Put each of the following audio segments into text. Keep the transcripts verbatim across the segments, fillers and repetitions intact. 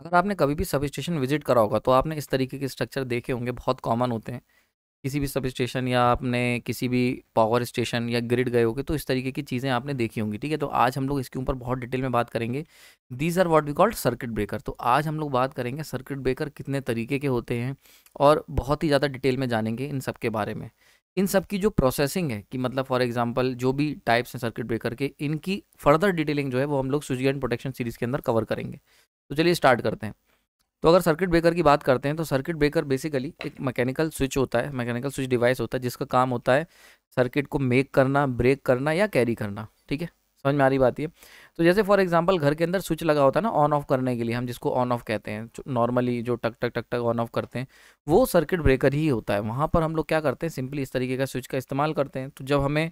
अगर आपने कभी भी सब स्टेशन विजिट करा होगा तो आपने इस तरीके के स्ट्रक्चर देखे होंगे, बहुत कॉमन होते हैं किसी भी सब स्टेशन, या आपने किसी भी पावर स्टेशन या ग्रिड गए होंगे तो इस तरीके की चीज़ें आपने देखी होंगी। ठीक है, तो आज हम लोग इसके ऊपर बहुत डिटेल में बात करेंगे। These are what we called circuit breaker. तो आज हम लोग बात करेंगे सर्किट ब्रेकर कितने तरीके के होते हैं और बहुत ही ज़्यादा डिटेल में जानेंगे इन सब के बारे में, इन सब की जो प्रोसेसिंग है कि मतलब फॉर एग्जांपल जो भी टाइप्स हैं सर्किट ब्रेकर के, इनकी फर्दर डिटेलिंग जो है वो हम लोग सुजी एंड प्रोटेक्शन सीरीज के अंदर कवर करेंगे। तो चलिए स्टार्ट करते हैं। तो अगर सर्किट ब्रेकर की बात करते हैं तो सर्किट ब्रेकर बेसिकली एक मैकेनिकल स्विच होता है, मैकेनिकल स्विच डिवाइस होता है जिसका काम होता है सर्किट को मेक करना, ब्रेक करना या कैरी करना। ठीक है, समझ में आ रही बात ये। तो जैसे फॉर एग्जांपल घर के अंदर स्विच लगा होता है ना ऑन ऑफ करने के लिए, हम जिसको ऑन ऑफ कहते हैं नॉर्मली, जो टक टक टक टक ऑन ऑफ करते हैं, वो सर्किट ब्रेकर ही होता है। वहाँ पर हम लोग क्या करते हैं, सिंपली इस तरीके का स्विच का इस्तेमाल करते हैं। तो जब हमें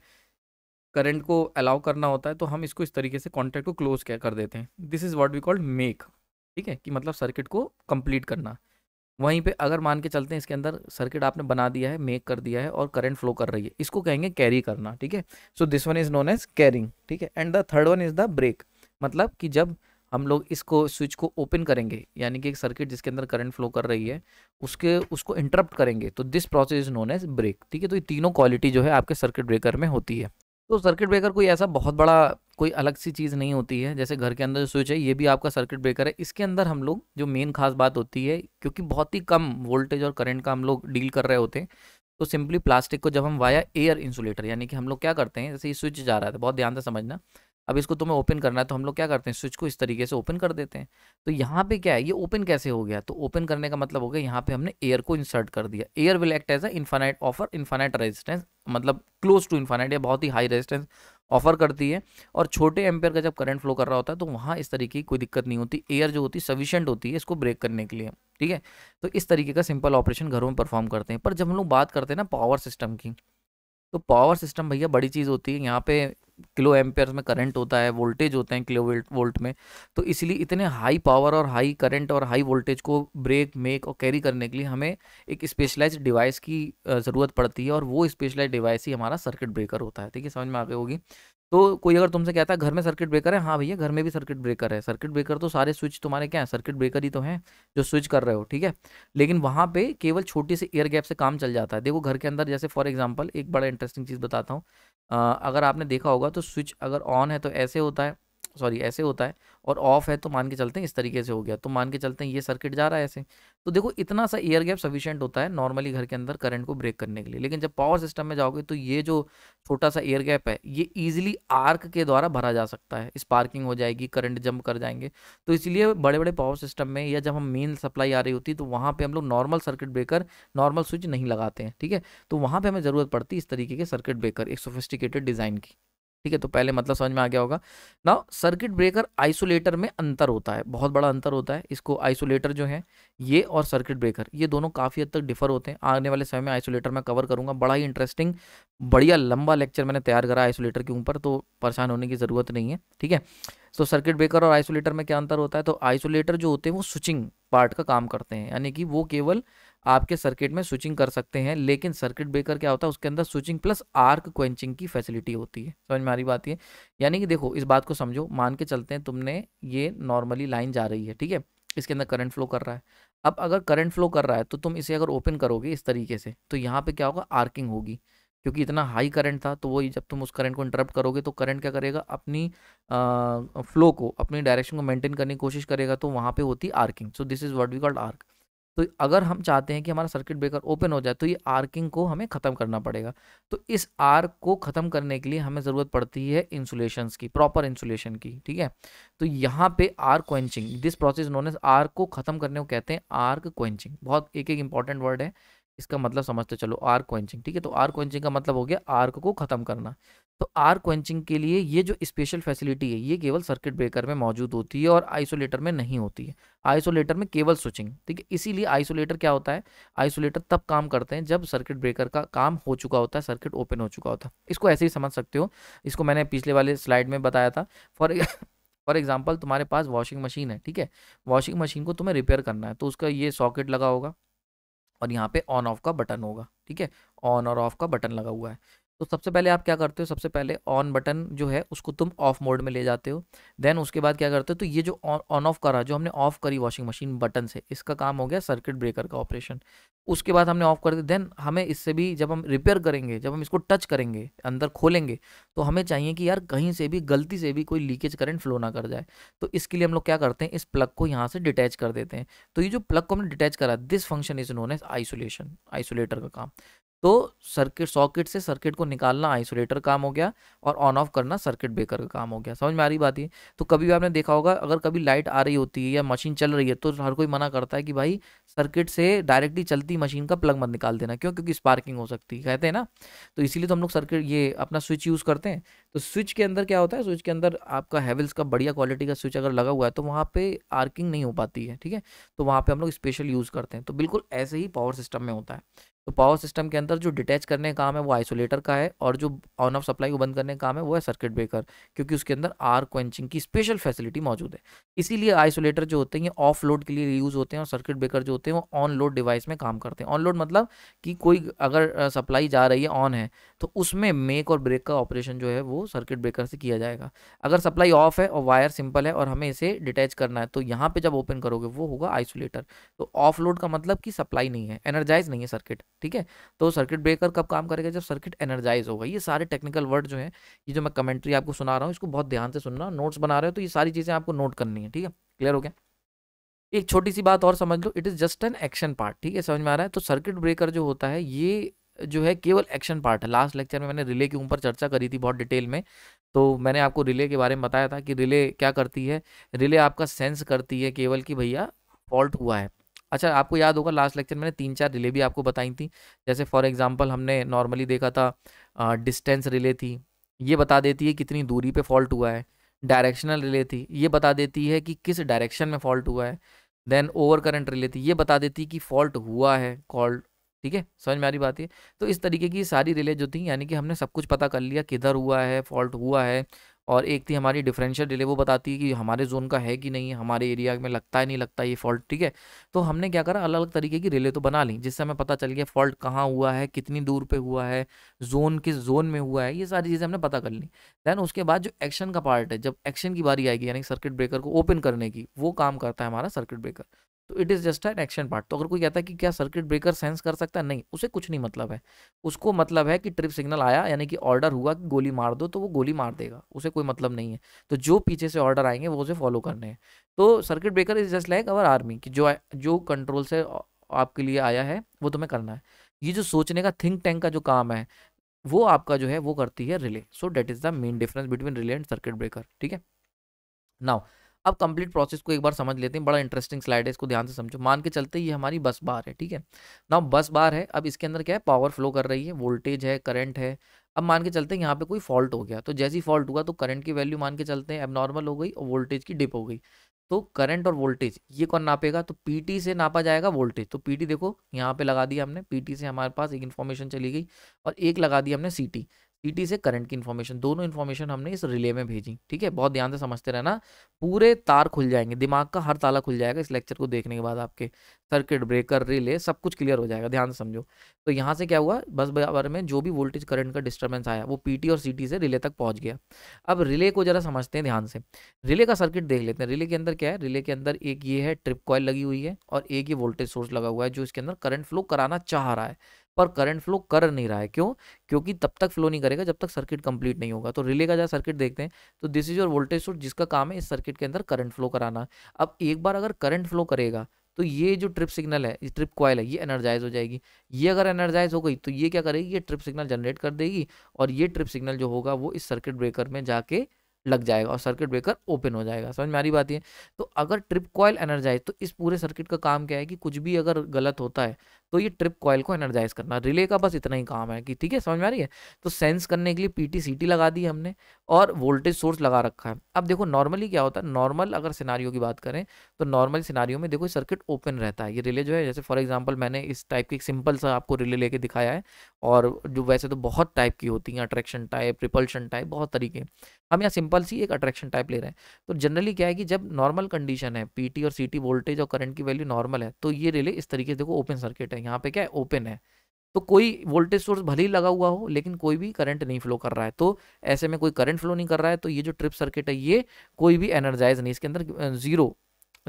करंट को अलाउ करना होता है तो हम इसको इस तरीके से कॉन्टैक्ट को क्लोज क्या कर देते हैं, this is what we called make. ठीक है, कि मतलब सर्किट को कंप्लीट करना। वहीं पे अगर मान के चलते हैं इसके अंदर सर्किट आपने बना दिया है, मेक कर दिया है और करंट फ्लो कर रही है, इसको कहेंगे कैरी करना। ठीक है, so this one is known as carrying. ठीक है, and the third one is the break, मतलब कि जब हम लोग इसको स्विच को ओपन करेंगे, यानी कि एक सर्किट जिसके अंदर करंट फ्लो कर रही है उसके उसको इंटरप्ट करेंगे, तो this process is known as break. ठीक है, तो ये तीनों क्वालिटी जो है आपके सर्किट ब्रेकर में होती है। तो सर्किट ब्रेकर कोई ऐसा बहुत बड़ा कोई अलग सी चीज़ नहीं होती है। जैसे घर के अंदर जो स्विच है ये भी आपका सर्किट ब्रेकर है। इसके अंदर हम लोग जो मेन खास बात होती है, क्योंकि बहुत ही कम वोल्टेज और करंट का हम लोग डील कर रहे होते हैं, तो सिंपली प्लास्टिक को जब हम वाया एयर इंसुलेटर, यानी कि हम लोग क्या करते हैं, जैसे ये स्विच जा रहा था, बहुत ध्यान से समझना, अब इसको तुम्हें ओपन करना है तो हम लोग क्या करते हैं, स्विच को इस तरीके से ओपन कर देते हैं। तो यहाँ पे क्या है, ये ओपन कैसे हो गया, तो ओपन करने का मतलब हो गया यहाँ पे हमने एयर को इंसर्ट कर दिया। Air will act as a infinite offer infinite resistance, मतलब क्लोज टू इन्फाइनाइट या बहुत ही हाई रेजिस्टेंस ऑफर करती है। और छोटे एम्पेयर का जब करंट फ्लो कर रहा होता है तो वहाँ इस तरीके की कोई दिक्कत नहीं होती, एयर जो होती है सफिशिएंट होती है इसको ब्रेक करने के लिए। ठीक है, तो इस तरीके का सिंपल ऑपरेशन घरों में परफॉर्म करते हैं। पर जब हम लोग बात करते हैं ना पावर सिस्टम की, तो पावर सिस्टम भैया बड़ी चीज़ होती है। यहाँ पे किलो एम्पेयर में करंट होता है, वोल्टेज होते हैं किलो वोल्ट में, तो इसलिए इतने हाई पावर और हाई करंट और हाई वोल्टेज को ब्रेक, मेक और कैरी करने के लिए हमें एक स्पेशलाइज्ड डिवाइस की ज़रूरत पड़ती है और वो स्पेशलाइज्ड डिवाइस ही हमारा सर्किट ब्रेकर होता है। ठीक है, समझ में आ गई होगी। तो कोई अगर तुमसे कहता है घर में सर्किट ब्रेकर है, हाँ भैया घर में भी सर्किट ब्रेकर है। सर्किट ब्रेकर तो सारे स्विच तुम्हारे क्या है, सर्किट ब्रेकर ही तो हैं जो स्विच कर रहे हो। ठीक है, लेकिन वहाँ पे केवल छोटी सी एयर गैप से काम चल जाता है। देखो घर के अंदर जैसे फॉर एग्जांपल एक बड़ा इंटरेस्टिंग चीज़ बताता हूँ, अगर आपने देखा होगा तो स्विच अगर ऑन है तो ऐसे होता है, सॉरी ऐसे होता है, और ऑफ है तो मान के चलते हैं इस तरीके से हो गया। तो मान के चलते हैं ये सर्किट जा रहा है ऐसे, तो देखो इतना सा एयर गैप सफिशिएंट होता है नॉर्मली घर के अंदर करंट को ब्रेक करने के लिए। लेकिन जब पावर सिस्टम में जाओगे तो ये जो छोटा सा एयर गैप है ये ईजिली आर्क के द्वारा भरा जा सकता है, स्पार्किंग हो जाएगी, करंट जंप कर जाएंगे। तो इसलिए बड़े बड़े पावर सिस्टम में या जब हम मेन सप्लाई आ रही होती है तो वहाँ पर हम लोग normal circuit breaker, normal switch नहीं लगाते हैं। ठीक है, तो वहाँ पर हमें ज़रूरत पड़ती है इस तरीके के सर्किट ब्रेकर, एक सोफिस्टिकेटेड डिज़ाइन की। ठीक है, तो पहले मतलब समझ में आ गया होगा। नाउ सर्किट ब्रेकर आइसोलेटर में अंतर होता है, बहुत बड़ा अंतर होता है। इसको आइसोलेटर जो है ये और सर्किट ब्रेकर ये दोनों काफ़ी हद तक डिफर होते हैं। आने वाले समय में आइसोलेटर में कवर करूंगा, बड़ा ही इंटरेस्टिंग बढ़िया लंबा लेक्चर मैंने तैयार करा आइसोलेटर के ऊपर, तो परेशान होने की ज़रूरत नहीं है। ठीक है, तो सर्किट ब्रेकर और आइसोलेटर में क्या अंतर होता है, तो आइसोलेटर जो होते हैं वो स्विचिंग पार्ट का काम करते हैं, यानी कि वो केवल आपके सर्किट में स्विचिंग कर सकते हैं। लेकिन सर्किट ब्रेकर क्या होता है, उसके अंदर स्विचिंग प्लस आर्क क्वेंचिंग की फैसिलिटी होती है। समझ में आ रही बात है, यानी कि देखो इस बात को समझो, मान के चलते हैं तुमने ये नॉर्मली लाइन जा रही है। ठीक है, इसके अंदर करंट फ्लो कर रहा है। अब अगर करंट फ्लो कर रहा है तो तुम इसे अगर ओपन करोगे इस तरीके से तो यहाँ पर क्या होगा, आर्किंग होगी, क्योंकि इतना हाई करंट था। तो वो जब तुम उस करंट को इंटरप्ट करोगे तो करंट क्या करेगा, अपनी फ्लो को, अपनी डायरेक्शन को मेंटेन करने की कोशिश करेगा, तो वहाँ पर होती arcing. So this is what we called arc. तो अगर हम चाहते हैं कि हमारा सर्किट ब्रेकर ओपन हो जाए तो ये आर्किंग को हमें ख़त्म करना पड़ेगा। तो इस आर्क को ख़त्म करने के लिए हमें ज़रूरत पड़ती है इंसुलेशंस की, प्रॉपर इंसुलेशन की। ठीक है, तो यहाँ पे arc quenching, this process known as arc को ख़त्म करने को कहते हैं आर्क क्वेंचिंग। बहुत एक एक इंपॉर्टेंट वर्ड है, इसका मतलब समझते चलो, आर्क क्वेंचिंग। ठीक है, तो आर्क क्वेंचिंग का मतलब हो गया आर्क को ख़त्म करना। तो आर्क क्वेंचिंग के लिए ये जो स्पेशल फैसिलिटी है ये केवल सर्किट ब्रेकर में मौजूद होती है और आइसोलेटर में नहीं होती है। आइसोलेटर में केवल स्विचिंग। ठीक है, इसीलिए आइसोलेटर क्या होता है, आइसोलेटर तब काम करते हैं जब सर्किट ब्रेकर का काम हो चुका होता है, सर्किट ओपन हो चुका होता है। इसको ऐसे ही समझ सकते हो, इसको मैंने पिछले वाले स्लाइड में बताया था। फॉर फॉर एग्जाम्पल तुम्हारे पास वॉशिंग मशीन है। ठीक है, वॉशिंग मशीन को तुम्हें रिपेयर करना है तो उसका ये सॉकेट लगा होगा और यहाँ पे ऑन ऑफ का बटन होगा। ठीक है, ऑन और ऑफ का बटन लगा हुआ है। तो सबसे पहले आप क्या करते हो, सबसे पहले ऑन बटन जो है उसको तुम ऑफ मोड में ले जाते हो। देन उसके बाद क्या करते हो, तो ये जो ऑन ऑफ करा, जो हमने ऑफ करी वॉशिंग मशीन बटन से, इसका काम हो गया सर्किट ब्रेकर का ऑपरेशन। उसके बाद हमने ऑफ कर दिया। देन हमें इससे भी जब हम रिपेयर करेंगे, जब हम इसको टच करेंगे, अंदर खोलेंगे, तो हमें चाहिए कि यार कहीं से भी गलती से भी कोई लीकेज करंट फ्लो ना कर जाए। तो इसके लिए हम लोग क्या करते हैं, इस प्लग को यहाँ से डिटैच कर देते हैं। तो ये जो प्लग को हमने डिटैच करा, this function is known as isolation, isolator का काम। तो सर्किट सॉकेट से सर्किट को निकालना आइसोलेटर काम हो गया, और ऑन ऑफ करना सर्किट ब्रेकर का काम हो गया। समझ में आ रही बात है। तो कभी भी आपने देखा होगा, अगर कभी लाइट आ रही होती है या मशीन चल रही है, तो हर कोई मना करता है कि भाई सर्किट से डायरेक्टली चलती मशीन का प्लग मत निकाल देना। क्यों? क्योंकि स्पार्किंग हो सकती है, कहते हैं ना। तो इसीलिए तो हम लोग सर्किट ये अपना स्विच यूज़ करते हैं। तो स्विच के अंदर क्या होता है, स्विच के अंदर आपका हैवल्स का बढ़िया क्वालिटी का स्विच अगर लगा हुआ है तो वहाँ पर आर्किंग नहीं हो पाती है, ठीक है। तो वहाँ पर हम लोग स्पेशल यूज़ करते हैं। तो बिल्कुल ऐसे ही पावर सिस्टम में होता है। तो पावर सिस्टम के अंदर जो डिटैच करने का काम है वो आइसोलेटर का है, और जो ऑन ऑफ सप्लाई को बंद करने का काम है वो है सर्किट ब्रेकर, क्योंकि उसके अंदर आर क्वेंचिंग की स्पेशल फैसिलिटी मौजूद है। इसीलिए आइसोलेटर जो होते हैं ये ऑफ लोड के लिए यूज़ होते हैं, और सर्किट ब्रेकर जो होते हैं वो ऑन लोड डिवाइस में काम करते हैं। ऑन लोड मतलब कि कोई अगर सप्लाई जा रही है ऑन है, तो उसमें मेक और ब्रेक का ऑपरेशन जो है वो सर्किट ब्रेकर से किया जाएगा। अगर सप्लाई ऑफ है और वायर सिंपल है और हमें इसे डिटैच करना है, तो यहाँ पर जब ओपन करोगे वो होगा आइसोलेटर। तो ऑफ लोड का मतलब कि सप्लाई नहीं है, एनर्जाइज नहीं है सर्किट, ठीक है। तो सर्किट ब्रेकर कब काम करेगा, जब सर्किट एनर्जाइज होगा। ये सारे टेक्निकल वर्ड जो है, ये जो मैं कमेंट्री आपको सुना रहा हूँ, इसको बहुत ध्यान से सुनना। नोट्स बना रहे हो तो ये सारी चीज़ें आपको नोट करनी है, ठीक है। क्लियर हो गया। एक छोटी सी बात और समझ लो, it is just an action part, ठीक है। समझ में आ रहा है। तो सर्किट ब्रेकर जो होता है ये जो है केवल एक्शन पार्ट है। लास्ट लेक्चर में मैंने रिले के ऊपर चर्चा करी थी बहुत डिटेल में। तो मैंने आपको रिले के बारे में बताया था कि रिले क्या करती है। रिले आपका सेंस करती है केवल कि भैया फॉल्ट हुआ है। अच्छा, आपको याद होगा लास्ट लेक्चर मैंने तीन चार रिले भी आपको बताई थी। जैसे फॉर एग्जांपल हमने नॉर्मली देखा था डिस्टेंस रिले थी, ये बता देती है कितनी दूरी पे फॉल्ट हुआ है। डायरेक्शनल रिले थी, ये बता देती है कि किस डायरेक्शन में फॉल्ट हुआ है। देन ओवर करंट रिले थी, ये बता देती है कि फॉल्ट हुआ है कॉल्ड, ठीक है। समझ में आ रही बात है। तो इस तरीके की सारी रिले जो थी, यानी कि हमने सब कुछ पता कर लिया किधर हुआ है, फॉल्ट हुआ है। और एक थी हमारी डिफरेंशियल रिले, वो बताती है कि हमारे जोन का है कि नहीं, हमारे एरिया में लगता है नहीं लगता है ये फॉल्ट, ठीक है। तो हमने क्या करा, अलग अलग तरीके की रिले तो बना ली, जिससे हमें पता चल गया फॉल्ट कहाँ हुआ है, कितनी दूर पे हुआ है, जोन किस जोन में हुआ है, ये सारी चीज़ें हमने पता कर ली। दैन उसके बाद जो एक्शन का पार्ट है, जब एक्शन की बारी आएगी, यानी सर्किट ब्रेकर को ओपन करने की, वो काम करता है हमारा सर्किट ब्रेकर। तो it is just an action part. तो अगर कोई कहता है कि क्या सर्किट ब्रेकर सेंस कर सकता है, नहीं, उसे कुछ नहीं मतलब है। उसको मतलब है कि ट्रिप सिग्नल आया, यानी कि ऑर्डर हुआ कि गोली मार दो, तो वो गोली मार देगा, उसे कोई मतलब नहीं है। तो जो पीछे से ऑर्डर आएंगे वो उसे फॉलो करने हैं। तो circuit breaker is just like our army, कि जो जो कंट्रोल से आपके लिए आया है वो तुम्हें करना है। ये जो सोचने का थिंक टैंक का जो काम है वो आपका जो है वो करती है relay. So that is the main difference between relay and circuit breaker, ठीक है। नाउ अब कंप्लीट प्रोसेस को एक बार समझ लेते हैं। बड़ा इंटरेस्टिंग स्लाइड है, इसको ध्यान से समझो। मान के चलते ये हमारी बस बार है, ठीक है ना। बस बार है, अब इसके अंदर क्या है, पावर फ्लो कर रही है, वोल्टेज है, करंट है। अब मान के चलते हैं यहाँ पे कोई फॉल्ट हो गया, तो जैसी फॉल्ट हुआ तो करंट की वैल्यू मान के चलते हैं एबनॉर्मल हो गई और वोल्टेज की डिप हो गई। तो करंट और वोल्टेज ये कौन नापेगा, तो पीटी से नापा जाएगा वोल्टेज। तो पीटी देखो यहाँ पे लगा दिया हमने, पीटी से हमारे पास एक इन्फॉर्मेशन चली गई, और एक लगा दी हमने सीटी, सीटी से करंट की इन्फॉर्मेशन। दोनों इन्फॉर्मेशन हमने इस रिले में भेजी, ठीक है। बहुत ध्यान से समझते रहना, पूरे तार खुल जाएंगे, दिमाग का हर ताला खुल जाएगा इस लेक्चर को देखने के बाद। आपके सर्किट ब्रेकर, रिले, सब कुछ क्लियर हो जाएगा, ध्यान से समझो। तो यहाँ से क्या हुआ, बस बार में जो भी वोल्टेज करंट का डिस्टर्बेंस आया वो पीटी और सीटी से रिले तक पहुँच गया। अब रिले को जरा समझते हैं ध्यान से। रिले का सर्किट देख लेते हैं। रिले के अंदर क्या है, रिले के अंदर एक ये है ट्रिप कॉइल लगी हुई है, और एक ये वोल्टेज सोर्स लगा हुआ है जो इसके अंदर करंट फ्लो कराना चाह रहा है पर करंट फ्लो कर नहीं रहा है। क्यों? क्योंकि तब तक फ्लो नहीं करेगा जब तक सर्किट कंप्लीट नहीं होगा। तो रिले का जरा सर्किट देखते हैं। तो this is your voltage source, जिसका काम है इस सर्किट के अंदर करंट फ्लो कराना। अब एक बार अगर करंट फ्लो करेगा तो ये जो ट्रिप सिग्नल है, ये ट्रिप कॉइल है, ये एनर्जाइज हो जाएगी। ये अगर एनर्जाइज हो गई तो ये क्या करेगी, ये ट्रिप सिग्नल जनरेट कर देगी, और ये ट्रिप सिग्नल जो होगा वो इस सर्किट ब्रेकर में जाके लग जाएगा और सर्किट ब्रेकर ओपन हो जाएगा। समझ में आ रही बात है। तो अगर ट्रिप कॉइल एनर्जाइज, तो इस पूरे सर्किट का काम क्या है कि कुछ भी अगर गलत होता है तो ये ट्रिप कॉइल को एनर्जाइज करना। रिले का बस इतना ही काम है कि, ठीक है, समझ में आ रही है। तो सेंस करने के लिए पीटी सीटी लगा दी हमने और वोल्टेज सोर्स लगा रखा है। अब देखो नॉर्मली क्या होता है, नॉर्मल अगर सिनारियो की बात करें तो नॉर्मल सिनारियो में देखो सर्किट ओपन रहता है। ये रिले जो है, जैसे फॉर एग्जाम्पल मैंने इस टाइप की एक सिंपल सा आपको रिले लेके दिखाया है, और जो वैसे तो बहुत टाइप की होती है, अट्रैक्शन टाइप, रिपल्शन टाइप, बहुत तरीके। हम यहाँ सिंपल सी एक अट्रैक्शन टाइप ले रहे हैं। तो जनरली क्या है कि जब नॉर्मल कंडीशन है, पीटी और सीटी, वोल्टेज और करंट की वैल्यू नॉर्मल है, तो ये रिले इस तरीके से देखो ओपन सर्किट है, यहाँ पे क्या है, ओपन है। तो कोई वोल्टेज सोर्स भले ही लगा हुआ हो लेकिन कोई भी करंट नहीं फ्लो कर रहा है, तो ऐसे में कोई करंट फ्लो नहीं कर रहा है तो ये जो ट्रिप सर्किट है ये कोई भी एनर्जाइज नहीं, इसके अंदर जीरो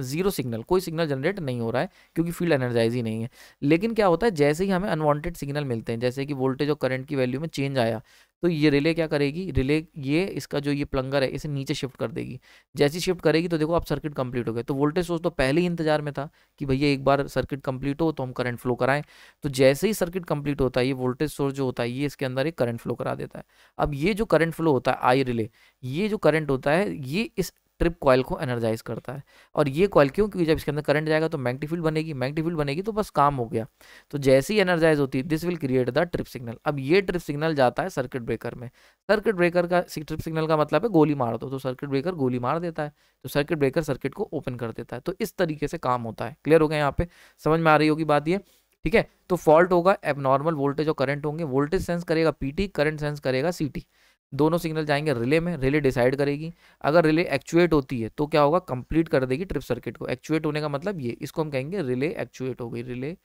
जीरो सिग्नल, कोई सिग्नल जनरेट नहीं हो रहा है क्योंकि फील्ड एनर्जाइज ही नहीं है। लेकिन क्या होता है जैसे ही हमें अनवांटेड सिग्नल मिलते हैं, जैसे कि वोल्टेज और करंट की वैल्यू में चेंज आया तो ये रिले क्या करेगी, रिले ये इसका जो ये प्लंगर है इसे नीचे शिफ्ट कर देगी। जैसी शिफ्ट करेगी तो देखो आप सर्किट कंप्लीट हो गए। तो वोल्टेज सोर्स तो पहले ही इंतजार में था कि भैया एक बार सर्किट कंप्लीट हो तो हम करंट फ्लो कराएं, तो जैसे ही सर्किट कंप्लीट होता है ये वोल्टेज सोर्स जो होता है ये इसके अंदर एक करंट फ्लो करा देता है। अब ये जो करंट फ्लो होता है आई रिले, ये जो करंट होता है ये इस ट्रिप कॉइल को एनर्जाइज करता है। और ये कॉइल क्यों, क्योंकि जब इसके अंदर करंट जाएगा तो मैग्नेटिक फील्ड बनेगी, मैग्नेटिक फील्ड बनेगी तो बस काम हो गया। तो जैसे ही एनर्जाइज होती है this will create the trip signal. अब ये ट्रिप सिग्नल जाता है सर्किट ब्रेकर में। सर्किट ब्रेकर का ट्रिप सिग्नल का मतलब है गोली मार दो, तो सर्किट ब्रेकर गोली मार देता है, तो सर्किट ब्रेकर सर्किट को ओपन कर देता है। तो इस तरीके से काम होता है। क्लियर हो गया, यहाँ पे समझ में आ रही होगी बात ये, ठीक है। तो फॉल्ट होगा, एबनॉर्मल वोल्टेज और करंट होंगे, वोल्टेज सेंस करेगा पीटी, करंट सेंस करेगा सीटी, दोनों सिग्नल जाएंगे रिले में, रिले डिसाइड करेगी। अगर रिले एक्चुएट होती है तो क्या होगा, कंप्लीट कर देगी ट्रिप सर्किट को। एक्चुएट होने का मतलब ये, इसको हम कहेंगे रिले एक्चुएट हो गई, रिले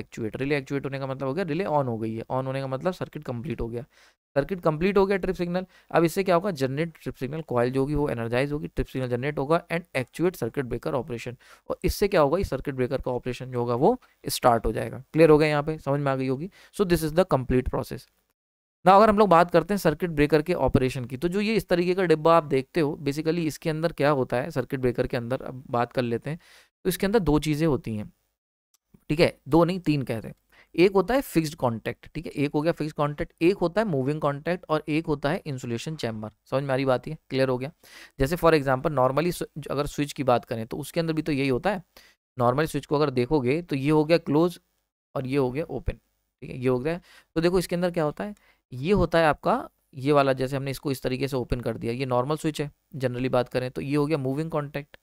एक्चुएट रिले एक्चुएट होने का मतलब हो गया रिले ऑन हो गई है, ऑन होने का मतलब सर्किट कंप्लीट हो गया, सर्किट कंप्लीट हो गया ट्रिप सिग्नल। अब इससे क्या होगा, जनरेट ट्रिप सिग्नल, कॉइल जो होगी वो एनर्जाइज होगी, ट्रिप सिग्नल जनरेट होगा and actuate circuit breaker operation, और इससे क्या होगा, इस सर्किट ब्रेकर का ऑपरेशन जो होगा वो स्टार्ट हो जाएगा। क्लियर हो गया, यहाँ पे समझ में आ गई होगी। So this is the complete process. ना अगर हम लोग बात करते हैं सर्किट ब्रेकर के ऑपरेशन की, तो जो ये इस तरीके का डिब्बा आप देखते हो बेसिकली इसके अंदर क्या होता है, सर्किट ब्रेकर के अंदर अब बात कर लेते हैं, तो इसके अंदर दो चीज़ें होती हैं, ठीक है, दो नहीं तीन कह रहे हैं। एक होता है फिक्स्ड कॉन्टैक्ट, ठीक है, एक हो गया फिक्स्ड कॉन्टैक्ट, एक होता है मूविंग कॉन्टैक्ट और एक होता है इंसुलेशन चैम्बर। समझ में आ रही बात है, क्लियर हो गया। जैसे फॉर एग्जाम्पल नॉर्मली अगर स्विच की बात करें तो उसके अंदर भी तो यही होता है। नॉर्मल स्विच को अगर देखोगे तो ये हो गया क्लोज और ये हो गया ओपन, ठीक है, ये हो गया। तो देखो इसके अंदर क्या होता है, ये होता है आपका ये वाला, जैसे हमने इसको इस तरीके से ओपन कर दिया, ये नॉर्मल स्विच है जनरली बात करें तो, ये हो गया मूविंग कॉन्टैक्ट,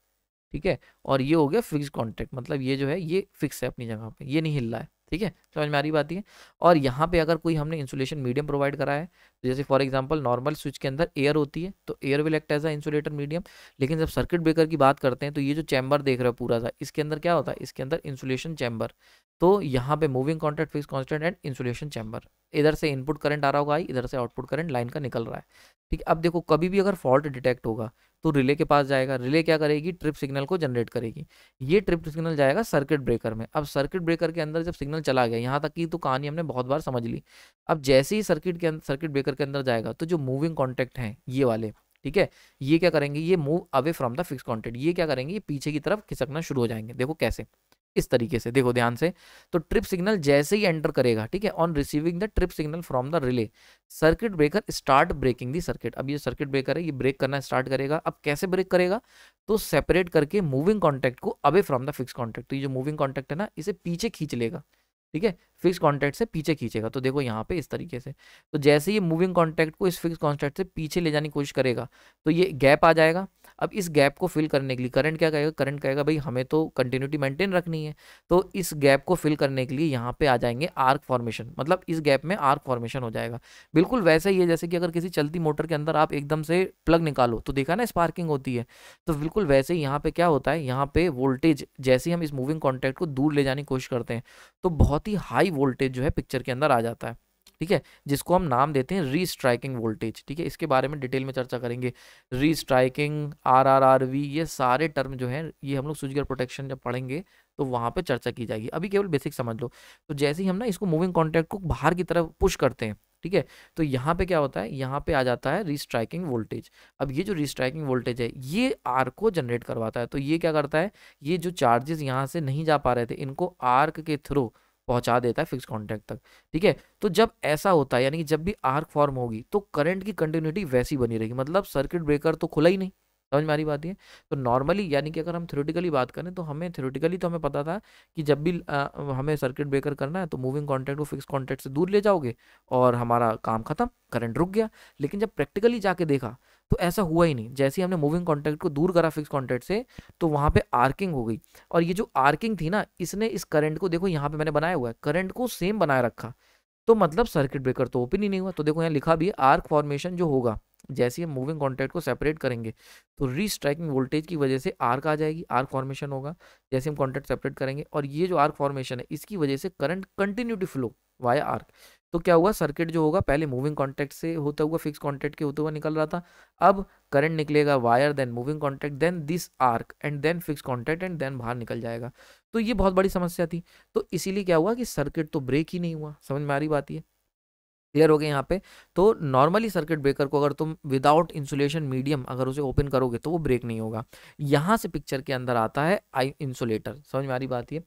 ठीक है, और ये हो गया फिक्स कॉन्टैक्ट, मतलब ये जो है ये फिक्स है अपनी जगह पे, ये नहीं हिल रहा है, ठीक है, समझ में आ रही बात है। और यहाँ पे अगर कोई हमने इंसुलेशन मीडियम प्रोवाइड करा है, तो जैसे फॉर एग्जांपल नॉर्मल स्विच के अंदर एयर होती है तो air will act as a insulator medium, लेकिन जब सर्किट ब्रेकर की बात करते हैं तो ये जो चैम्बर देख रहे हो पूरा सा, इसके अंदर क्या होता है, इसके अंदर इंसुलेशन चैम्बर। तो यहाँ पे moving contact, fix constant and insulation chamber, इधर से इनपुट करंट आ रहा होगा, इधर से आउटपुट करंट लाइन का निकल रहा है, ठीक है। अब देखो कभी भी अगर फॉल्ट डिटेक्ट होगा तो रिले के पास जाएगा, रिले क्या करेगी, ट्रिप सिग्नल को जनरेट करेगी, ये ट्रिप सिग्नल जाएगा सर्किट ब्रेकर में। अब सर्किट ब्रेकर के अंदर जब सिग्नल चला गया, यहाँ तक की तो कहानी हमने बहुत बार समझ ली। अब जैसे ही सर्किट के सर्किट ब्रेकर के अंदर जाएगा तो जो मूविंग कॉन्टैक्ट हैं ये वाले, ठीक है, ये क्या करेंगे, ये move away from the fix contact, ये क्या करेंगे, ये पीछे की तरफ खिसकना शुरू हो जाएंगे। देखो कैसे, इस तरीके से, देखो ध्यान से। तो ट्रिप सिग्नल जैसे ही एंटर करेगा, ठीक है, on receiving the trip signal from the relay, circuit breaker start breaking the circuit. अब ये सर्किट ब्रेकर है, ये ब्रेक करना स्टार्ट करेगा। अब कैसे ब्रेक करेगा, तो सेपरेट करके मूविंग कॉन्टैक्ट को away from the fix contact. तो ये जो मूविंग कॉन्टैक्ट है ना, इसे पीछे खींच लेगा, ठीक है, फिक्स कॉन्टैक्ट से पीछे खींचेगा। तो देखो यहाँ पे इस तरीके से, तो जैसे ये मूविंग कॉन्टैक्ट को इस फिक्स कॉन्टैक्ट से पीछे ले जाने की कोशिश करेगा तो ये गैप आ जाएगा। अब इस गैप को फिल करने के लिए करंट क्या कहेगा, करंट कहेगा भाई हमें तो कंटिन्यूटी मेंटेन रखनी है, तो इस गैप को फिल करने के लिए यहाँ पे आ जाएंगे आर्क फॉर्मेशन, मतलब इस गैप में आर्क फॉर्मेशन हो जाएगा। बिल्कुल वैसे ही है जैसे कि अगर किसी चलती मोटर के अंदर आप एकदम से प्लग निकालो तो देखा ना स्पार्किंग होती है, तो बिल्कुल वैसे ही यहाँ पे क्या होता है, यहाँ पे वोल्टेज जैसे ही हम इस मूविंग कॉन्टैक्ट को दूर ले जाने की कोशिश करते हैं तो बहुत ही हाई वोल्टेज जो है पिक्चर के अंदर आ जाता है, ठीक है, जिसको हम नाम देते हैं री स्ट्राइकिंग वोल्टेज, ठीक है। इसके बारे में डिटेल में चर्चा करेंगे, restriking, R R R V, ये सारे टर्म जो हैं ये हम लोग सुजगर प्रोटेक्शन जब पढ़ेंगे तो वहाँ पे चर्चा की जाएगी, अभी केवल बेसिक समझ लो। तो जैसे ही हम ना इसको मूविंग कॉन्टैक्ट को बाहर की तरफ पुश करते हैं, ठीक है, तो यहाँ पे क्या होता है, यहाँ पे आ जाता है री स्ट्राइकिंग वोल्टेज। अब ये जो री स्ट्राइकिंग वोल्टेज है ये आर्क को जनरेट करवाता है। तो ये क्या करता है, ये जो चार्जेस यहाँ से नहीं जा पा रहे थे इनको आर्क के थ्रू पहुंचा देता है फिक्स कॉन्टैक्ट तक, ठीक है। तो जब ऐसा होता है यानी कि जब भी आर्क फॉर्म होगी तो करंट की कंटिन्यूटी वैसी बनी रहेगी, मतलब सर्किट ब्रेकर तो खुला ही नहीं। समझ में आ रही बात है। तो नॉर्मली यानी कि अगर हम थ्योरेटिकली बात करें तो हमें थ्योरेटिकली तो हमें पता था कि जब भी आ, हमें सर्किट ब्रेकर करना है तो मूविंग कॉन्टैक्ट को फिक्स कॉन्टैक्ट से दूर ले जाओगे और हमारा काम खत्म, करंट रुक गया। लेकिन जब प्रैक्टिकली जाके देखा तो ऐसा हुआ ही नहीं। जैसे ही हमने मूविंग कॉन्टैक्ट को दूर करा फिक्स कॉन्टैक्ट से तो वहाँ पे आर्किंग हो गई, और ये जो आर्किंग थी ना इसने इस करंट को, देखो यहाँ पे मैंने बनाया हुआ है, करंट को सेम बनाए रखा, तो मतलब सर्किट ब्रेकर तो ओपन ही नहीं हुआ। तो देखो यहाँ लिखा भी है आर्क फॉर्मेशन जो होगा जैसे हम मूविंग कॉन्टैक्ट को सेपरेट करेंगे तो रीस्ट्राइकिंग वोल्टेज की वजह से आर्क आ जाएगी, आर्क फॉर्मेशन होगा जैसे हम कॉन्टैक्ट सेपरेट करेंगे, और ये जो आर्क फॉर्मेशन है इसकी वजह से current continue to flow via arc. तो क्या हुआ, सर्किट जो होगा पहले मूविंग कॉन्टैक्ट से होता हुआ फिक्स कॉन्टैक्ट के होते हुआ निकल रहा था, अब करंट निकलेगा wire then moving contact then this arc and then fix contact and then बाहर निकल जाएगा। तो ये बहुत बड़ी समस्या थी। तो इसीलिए क्या हुआ कि सर्किट तो ब्रेक ही नहीं हुआ। समझ में आ रही बात ये, क्लियर हो गए यहाँ पे। तो नॉर्मली सर्किट ब्रेकर को अगर तुम विदाउट इंसुलेशन मीडियम अगर उसे ओपन करोगे तो वो ब्रेक नहीं होगा। यहाँ से पिक्चर के अंदर आता है आई इंसुलेटर। समझ में आ रही बात ये।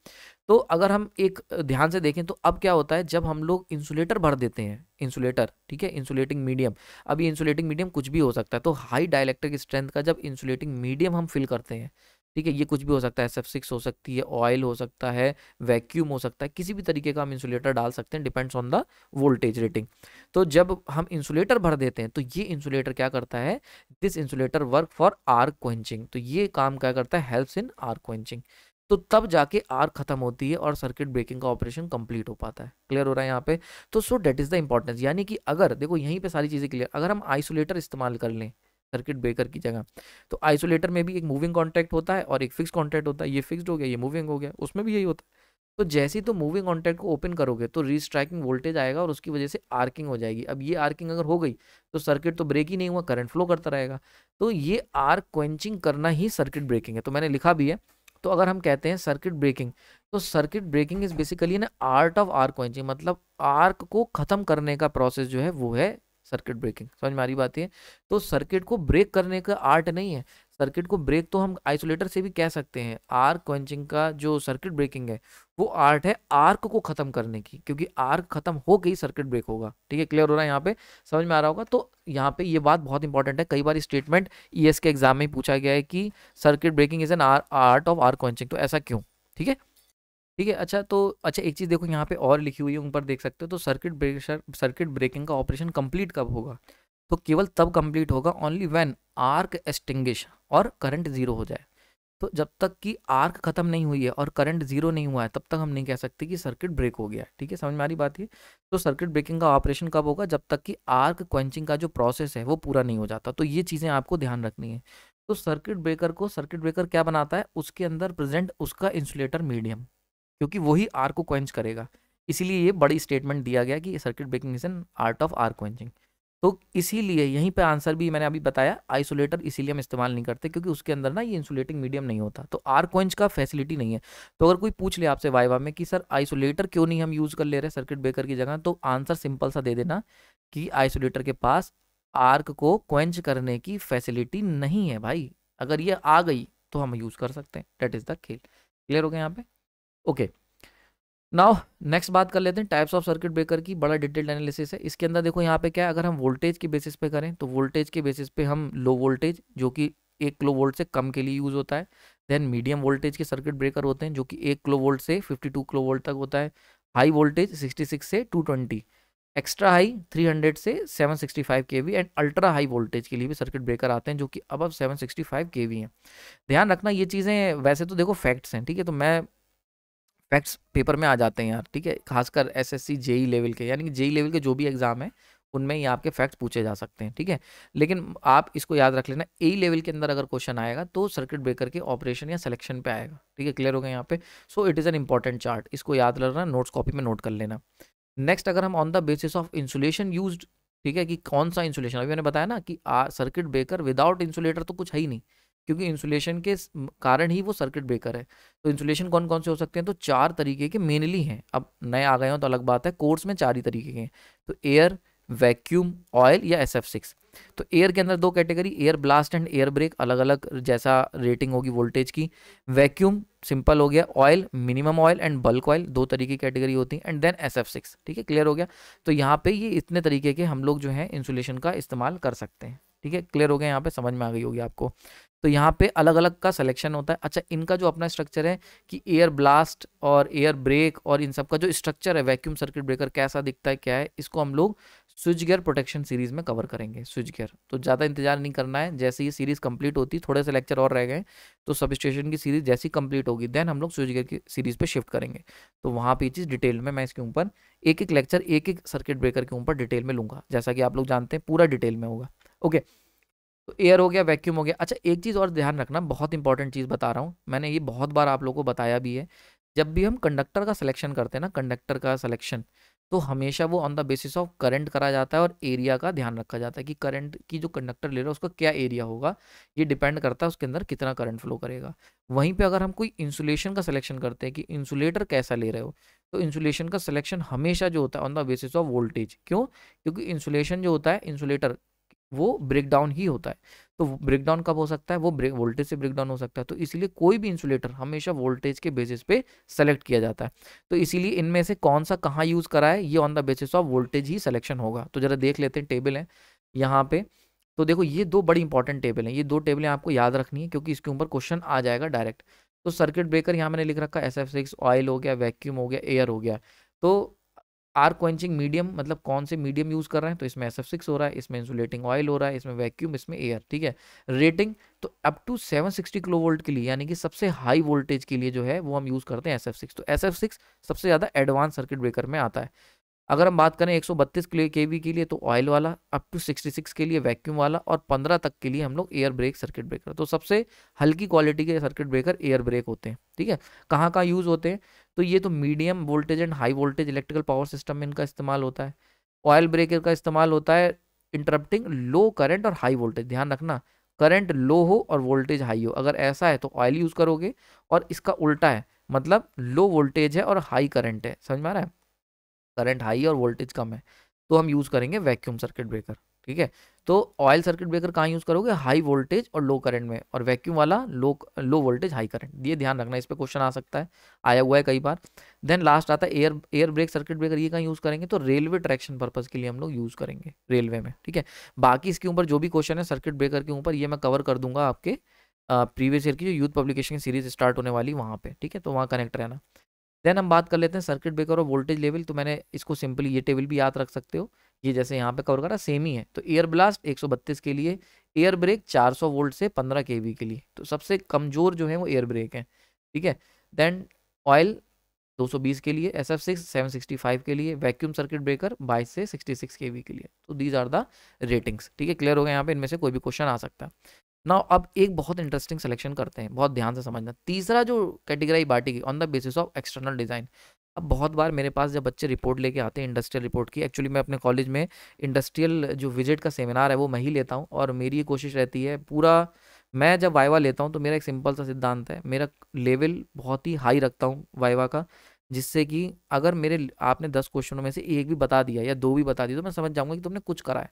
तो अगर हम एक ध्यान से देखें तो अब क्या होता है, जब हम लोग इंसुलेटर भर देते हैं, इंसुलेटर ठीक है, इंसुलेटिंग मीडियम, अब ये इंसुलेटिंग मीडियम कुछ भी हो सकता है। तो हाई डाइलेक्ट्रिक स्ट्रेंथ का जब इंसुलेटिंग मीडियम हम फिल करते हैं, ठीक है, ये कुछ भी हो सकता है, एस एफ सिक्स हो सकती है, ऑयल हो सकता है, वैक्यूम हो सकता है, किसी भी तरीके का हम इंसुलेटर डाल सकते हैं, depends on the voltage rating. तो जब हम इंसुलेटर भर देते हैं तो ये इंसुलेटर क्या करता है, this insulator work for arc quenching. तो ये काम क्या करता है, हेल्प्स इन आर्क क्वेंचिंग। तो तब जाके आर्क खत्म होती है और सर्किट ब्रेकिंग का ऑपरेशन कंप्लीट हो पाता है। क्लियर हो रहा है यहाँ पे। तो so that is the importance. यानी कि अगर देखो यहीं पे सारी चीजें क्लियर, अगर हम आइसोलेटर इस्तेमाल कर लें सर्किट ब्रेकर की जगह, तो आइसोलेटर में भी एक मूविंग कॉन्टैक्ट होता है और एक फिक्स कॉन्टैक्ट होता है, ये फिक्स्ड हो गया ये मूविंग हो गया, उसमें भी यही होता है। तो जैसे ही तो मूविंग कॉन्टैक्ट को ओपन करोगे तो रीस्ट्राइकिंग वोल्टेज आएगा और उसकी वजह से आर्किंग हो जाएगी। अब ये आर्किंग अगर हो गई तो सर्किट तो ब्रेक ही नहीं हुआ, करंट फ्लो करता रहेगा। तो ये आर्क क्वेंचिंग करना ही सर्किट ब्रेकिंग है। तो मैंने लिखा भी है। तो अगर हम कहते हैं सर्किट ब्रेकिंग, तो सर्किट ब्रेकिंग इज बेसिकली ना आर्ट ऑफ आर्क क्वेंचिंग, मतलब आर्क को खत्म करने का प्रोसेस जो है वो है सर्किट ब्रेकिंग। समझ में आ रही बात है। तो सर्किट को ब्रेक करने का आर्ट नहीं है, सर्किट को ब्रेक तो हम आइसोलेटर से भी कह सकते हैं। आर्क क्वेंचिंग का जो सर्किट ब्रेकिंग है वो आर्ट है आर्क को खत्म करने की, क्योंकि आर्क खत्म हो के ही सर्किट ब्रेक होगा। ठीक है, क्लियर हो रहा है यहाँ पे, समझ में आ रहा होगा। तो यहाँ पे ये बात बहुत इंपॉर्टेंट है। कई बार स्टेटमेंट ई एस के एग्जाम में पूछा गया है कि circuit breaking is an art of arc quenching. तो ऐसा क्यों? ठीक है ठीक है। अच्छा तो अच्छा एक चीज़ देखो यहाँ पे और लिखी हुई है, ऊपर देख सकते हो। तो सर्किट ब्रेक सर्किट ब्रेकिंग का ऑपरेशन कंप्लीट कब होगा? तो केवल तब कंप्लीट होगा, ओनली व्हेन आर्क एक्सटिंग्विश और करंट जीरो हो जाए। तो जब तक कि आर्क खत्म नहीं हुई है और करंट जीरो नहीं हुआ है तब तक हम नहीं कह सकते कि सर्किट ब्रेक हो गया है। ठीक है, समझ में आ रही बात है। तो सर्किट ब्रेकिंग का ऑपरेशन कब होगा? जब तक कि आर्क क्वेंचिंग का जो प्रोसेस है वो पूरा नहीं हो जाता। तो ये चीज़ें आपको ध्यान रखनी है। तो सर्किट ब्रेकर को सर्किट ब्रेकर क्या बनाता है? उसके अंदर प्रेजेंट उसका इंसुलेटर मीडियम, क्योंकि वही आर्क को क्वेंच करेगा। इसीलिए ये बड़ी स्टेटमेंट दिया गया कि circuit breaking is an art of arc quenching. तो इसीलिए यहीं पे आंसर भी मैंने अभी बताया, आइसोलेटर इसीलिए हम इस्तेमाल नहीं करते क्योंकि उसके अंदर ना ये इंसुलेटिंग मीडियम नहीं होता, तो आर्क क्वेंच का फैसिलिटी नहीं है। तो अगर कोई पूछ ले आपसे वाइवा में कि सर आइसोलेटर क्यों नहीं हम यूज़ कर ले रहे सर्किट ब्रेकर की जगह, तो आंसर सिंपल सा दे देना कि आइसोलेटर के पास आर्क को क्वेंच करने की फैसिलिटी नहीं है भाई। अगर ये आ गई तो हम यूज़ कर सकते हैं। दैट इज़ द खेल। क्लियर हो गया यहाँ पे। ओके, नाउ नेक्स्ट बात कर लेते हैं टाइप्स ऑफ सर्किट ब्रेकर की। बड़ा डिटेल्ड एनालिसिस है इसके अंदर। देखो यहाँ पे क्या है, अगर हम वोल्टेज के बेसिस पे करें तो वोल्टेज के बेसिस पे हम लो वोल्टेज जो कि एक किलो वोल्ट से कम के लिए यूज़ होता है, देन मीडियम वोल्टेज के सर्किट ब्रेकर होते हैं जो कि एक किलो वोल्ट से फिफ्टी टू किलो वोल्ट तक होता है, हाई वोल्टेज सिक्सटी सिक्स से two twenty, extra high three hundred से seven sixty five K V and ultra high voltage के लिए भी सर्किट ब्रेकर आते हैं जो कि अब अब seven sixty five K V हैं। ध्यान रखना ये चीज़ें, वैसे तो देखो फैक्ट्स हैं ठीक है, तो मैं फैक्ट्स पेपर में आ जाते हैं यार ठीक है, खासकर एसएससी जेई लेवल के, यानी कि जेई लेवल के जो भी एग्जाम है उनमें ये आपके फैक्ट्स पूछे जा सकते हैं ठीक है। लेकिन आप इसको याद रख लेना, ए लेवल के अंदर अगर क्वेश्चन आएगा तो सर्किट ब्रेकर के ऑपरेशन या सिलेक्शन पे आएगा ठीक है। क्लियर हो गया यहाँ पे। So it is an important chart, इसको याद रखना, नोट्स कॉपी में नोट कर लेना। नेक्स्ट, अगर हम on the basis of insulation use ठीक है, कि कौन सा इंसुलेशन, अभी मैंने बताया ना कि सर्किट ब्रेकर विदाउट इंसुलेटर तो कुछ है ही नहीं, क्योंकि इंसुलेशन के कारण ही वो सर्किट ब्रेकर है। तो इंसुलेशन कौन कौन से हो सकते हैं? तो चार तरीके के मेनली हैं। अब नए आ गए हो तो अलग बात है, कोर्स में चार ही तरीके के हैं। तो एयर, वैक्यूम, ऑयल या एस एफ सिक्स। तो एयर के अंदर दो category, air blast and air break, अलग अलग जैसा रेटिंग होगी वोल्टेज की। वैक्यूम सिंपल हो गया, oil minimum oil and bulk oil, दो तरीके की कैटेगरी होती है, and then S F six ठीक है। क्लियर हो गया। तो यहाँ पे ये इतने तरीके के हम लोग जो है इंसुलेशन का इस्तेमाल कर सकते हैं ठीक है। क्लियर हो गया यहाँ पे, समझ में आ गई होगी आपको। तो यहाँ पे अलग अलग का सिलेक्शन होता है। अच्छा, इनका जो अपना स्ट्रक्चर है कि एयर ब्लास्ट और एयर ब्रेक और इन सब का जो स्ट्रक्चर है, वैक्यूम सर्किट ब्रेकर कैसा दिखता है क्या है, इसको हम लोग स्विच गियर प्रोटेक्शन सीरीज में कवर करेंगे स्विच गियर। तो ज़्यादा इंतजार नहीं करना है, जैसे ये सीरीज़ कंप्लीट होती, थोड़े से लेक्चर और रह गए, तो सब स्टेशन की सीरीज़ जैसी कंप्लीट होगी देन हम लोग स्विच गियर की सीरीज़ पे शिफ्ट करेंगे। तो वहाँ पे ये चीज़ डिटेल में मैं इसके ऊपर एक एक लेक्चर एक एक सर्किट ब्रेकर के ऊपर डिटेल में लूँगा, जैसा कि आप लोग जानते हैं पूरा डिटेल में होगा। ओके, तो एयर हो गया, वैक्यूम हो गया। अच्छा, एक चीज़ और ध्यान रखना, बहुत इंपॉर्टेंट चीज़ बता रहा हूँ, मैंने ये बहुत बार आप लोगों को बताया भी है। जब भी हम कंडक्टर का सिलेक्शन करते हैं ना, कंडक्टर का सिलेक्शन, तो हमेशा वो on the basis of current करा जाता है और एरिया का ध्यान रखा जाता है कि करंट की जो कंडक्टर ले रहा है उसका क्या एरिया होगा, ये डिपेंड करता है उसके अंदर कितना करंट फ्लो करेगा। वहीं पे अगर हम कोई इंसुलेशन का सिलेक्शन करते हैं कि इंसुलेटर कैसा ले रहे हो, तो इंसुलेशन का सिलेक्शन हमेशा जो होता है on the basis of voltage. क्यों? क्योंकि इंसुलेशन जो होता है, इंसुलेटर वो ब्रेकडाउन ही होता है। तो ब्रेकडाउन कब हो सकता है? वो ब्रेक वोल्टेज से ब्रेकडाउन हो सकता है। तो इसीलिए कोई भी इंसुलेटर हमेशा वोल्टेज के बेसिस पे सेलेक्ट किया जाता है। तो इसीलिए इनमें से कौन सा कहाँ यूज़ करा है, ये on the basis of voltage ही सिलेक्शन होगा। तो जरा देख लेते हैं, टेबल है यहाँ पे, तो देखो ये दो बड़ी इंपॉर्टेंट टेबल हैं, ये दो टेबलें आपको याद रखनी है क्योंकि इसके ऊपर क्वेश्चन आ जाएगा डायरेक्ट। तो सर्किट ब्रेकर यहाँ मैंने लिख रखा है एस एफ सिक्स, ऑयल हो गया, वैक्यूम हो गया, एयर हो गया। तो आर क्वेंचिंग मीडियम मतलब कौन से मीडियम यूज़ कर रहे हैं, तो इसमें एस एफ सिक्स हो रहा है, इसमें इंसुलेटिंग ऑयल हो रहा है, इसमें वैक्यूम, इसमें एयर। ठीक है, रेटिंग तो up to seven sixty kilo volt के लिए, यानी कि सबसे हाई वोल्टेज के लिए जो है वो हम यूज़ करते हैं एस एफ सिक्स। तो एस एफ सिक्स सबसे ज़्यादा एडवांस सर्किट ब्रेकर में आता है। अगर हम बात करें एक सौ बत्तीस केवी के लिए तो ऑयल वाला, अप टू सिक्सटी सिक्स के लिए वैक्यूम वाला, और पंद्रह तक के लिए हम लोग एयर ब्रेक सर्किट ब्रेकर। तो सबसे हल्की क्वालिटी के सर्किट ब्रेकर एयर ब्रेक होते हैं। ठीक है, कहाँ कहाँ यूज़ होते हैं, तो ये तो medium voltage and high voltage electrical power system में इनका इस्तेमाल होता है। ऑयल ब्रेकर का इस्तेमाल होता है इंटरप्टिंग लो करंट और हाई वोल्टेज। ध्यान रखना, करंट लो हो और वोल्टेज हाई हो, अगर ऐसा है तो ऑयल यूज़ करोगे, और इसका उल्टा है मतलब लो वोल्टेज है और हाई करंट है, समझ में आ रहा है, करंट हाई और वोल्टेज कम है, तो हम यूज़ करेंगे वैक्यूम सर्किट ब्रेकर। ठीक है, तो ऑयल सर्किट ब्रेकर कहाँ यूज़ करोगे, हाई वोल्टेज और लो करंट में, और वैक्यूम वाला low low voltage high current. ये ध्यान रखना, इस पे क्वेश्चन आ सकता है, आया हुआ है कई बार। देन लास्ट आता है air air break circuit breaker, ये कहाँ यूज़ करेंगे, तो रेलवे ट्रैक्शन पर्पज़ के लिए हम लोग यूज़ करेंगे रेलवे में। ठीक है, बाकी इसके ऊपर जो भी क्वेश्चन है सर्किट ब्रेकर के ऊपर ये मैं कवर कर दूंगा आपके प्रीवियस ईयर की जो यूथ पब्लिकेशन सीरीज स्टार्ट होने वाली वहाँ पर। ठीक है, तो वहाँ कनेक्ट रहना। देन हम बात कर लेते हैं सर्किट ब्रेकर और वोल्टेज लेवल। तो मैंने इसको सिंपली ये टेबल भी याद रख सकते हो, ये जैसे यहाँ पे कवर करा सेम ही है। तो एयर ब्लास्ट एक सौ बत्तीस के लिए, एयर ब्रेक चार सौ वोल्ट से पंद्रह केवी के लिए, तो सबसे कमजोर जो है वो एयर ब्रेक है। ठीक है, देन ऑयल दो सौ बीस के लिए, S F six seven sixty five के लिए, वैक्यूम सर्किट ब्रेकर बाईस से सिक्सटी सिक्स केवी के लिए। तो दीज आर द रेटिंग्स। ठीक है, क्लियर हो गया, यहाँ पे इनमें से कोई भी क्वेश्चन आ सकता है ना। अब एक बहुत इंटरेस्टिंग सिलेक्शन करते हैं, बहुत ध्यान से समझना। तीसरा जो कैटेगरी बांटी गई on the basis of external design. अब बहुत बार मेरे पास जब बच्चे रिपोर्ट लेके आते हैं इंडस्ट्रियल रिपोर्ट की, एक्चुअली मैं अपने कॉलेज में इंडस्ट्रियल जो विजिट का सेमिनार है वो मैं ही लेता हूँ, और मेरी ये कोशिश रहती है पूरा, मैं जब वाइवा लेता हूँ तो मेरा एक सिंपल सा सिद्धांत है, मेरा लेवल बहुत ही हाई रखता हूँ वाइवा का, जिससे कि अगर मेरे आपने दस क्वेश्चनों में से एक भी बता दिया या दो भी बता दिया तो मैं समझ जाऊँगा कि तुमने कुछ करा है।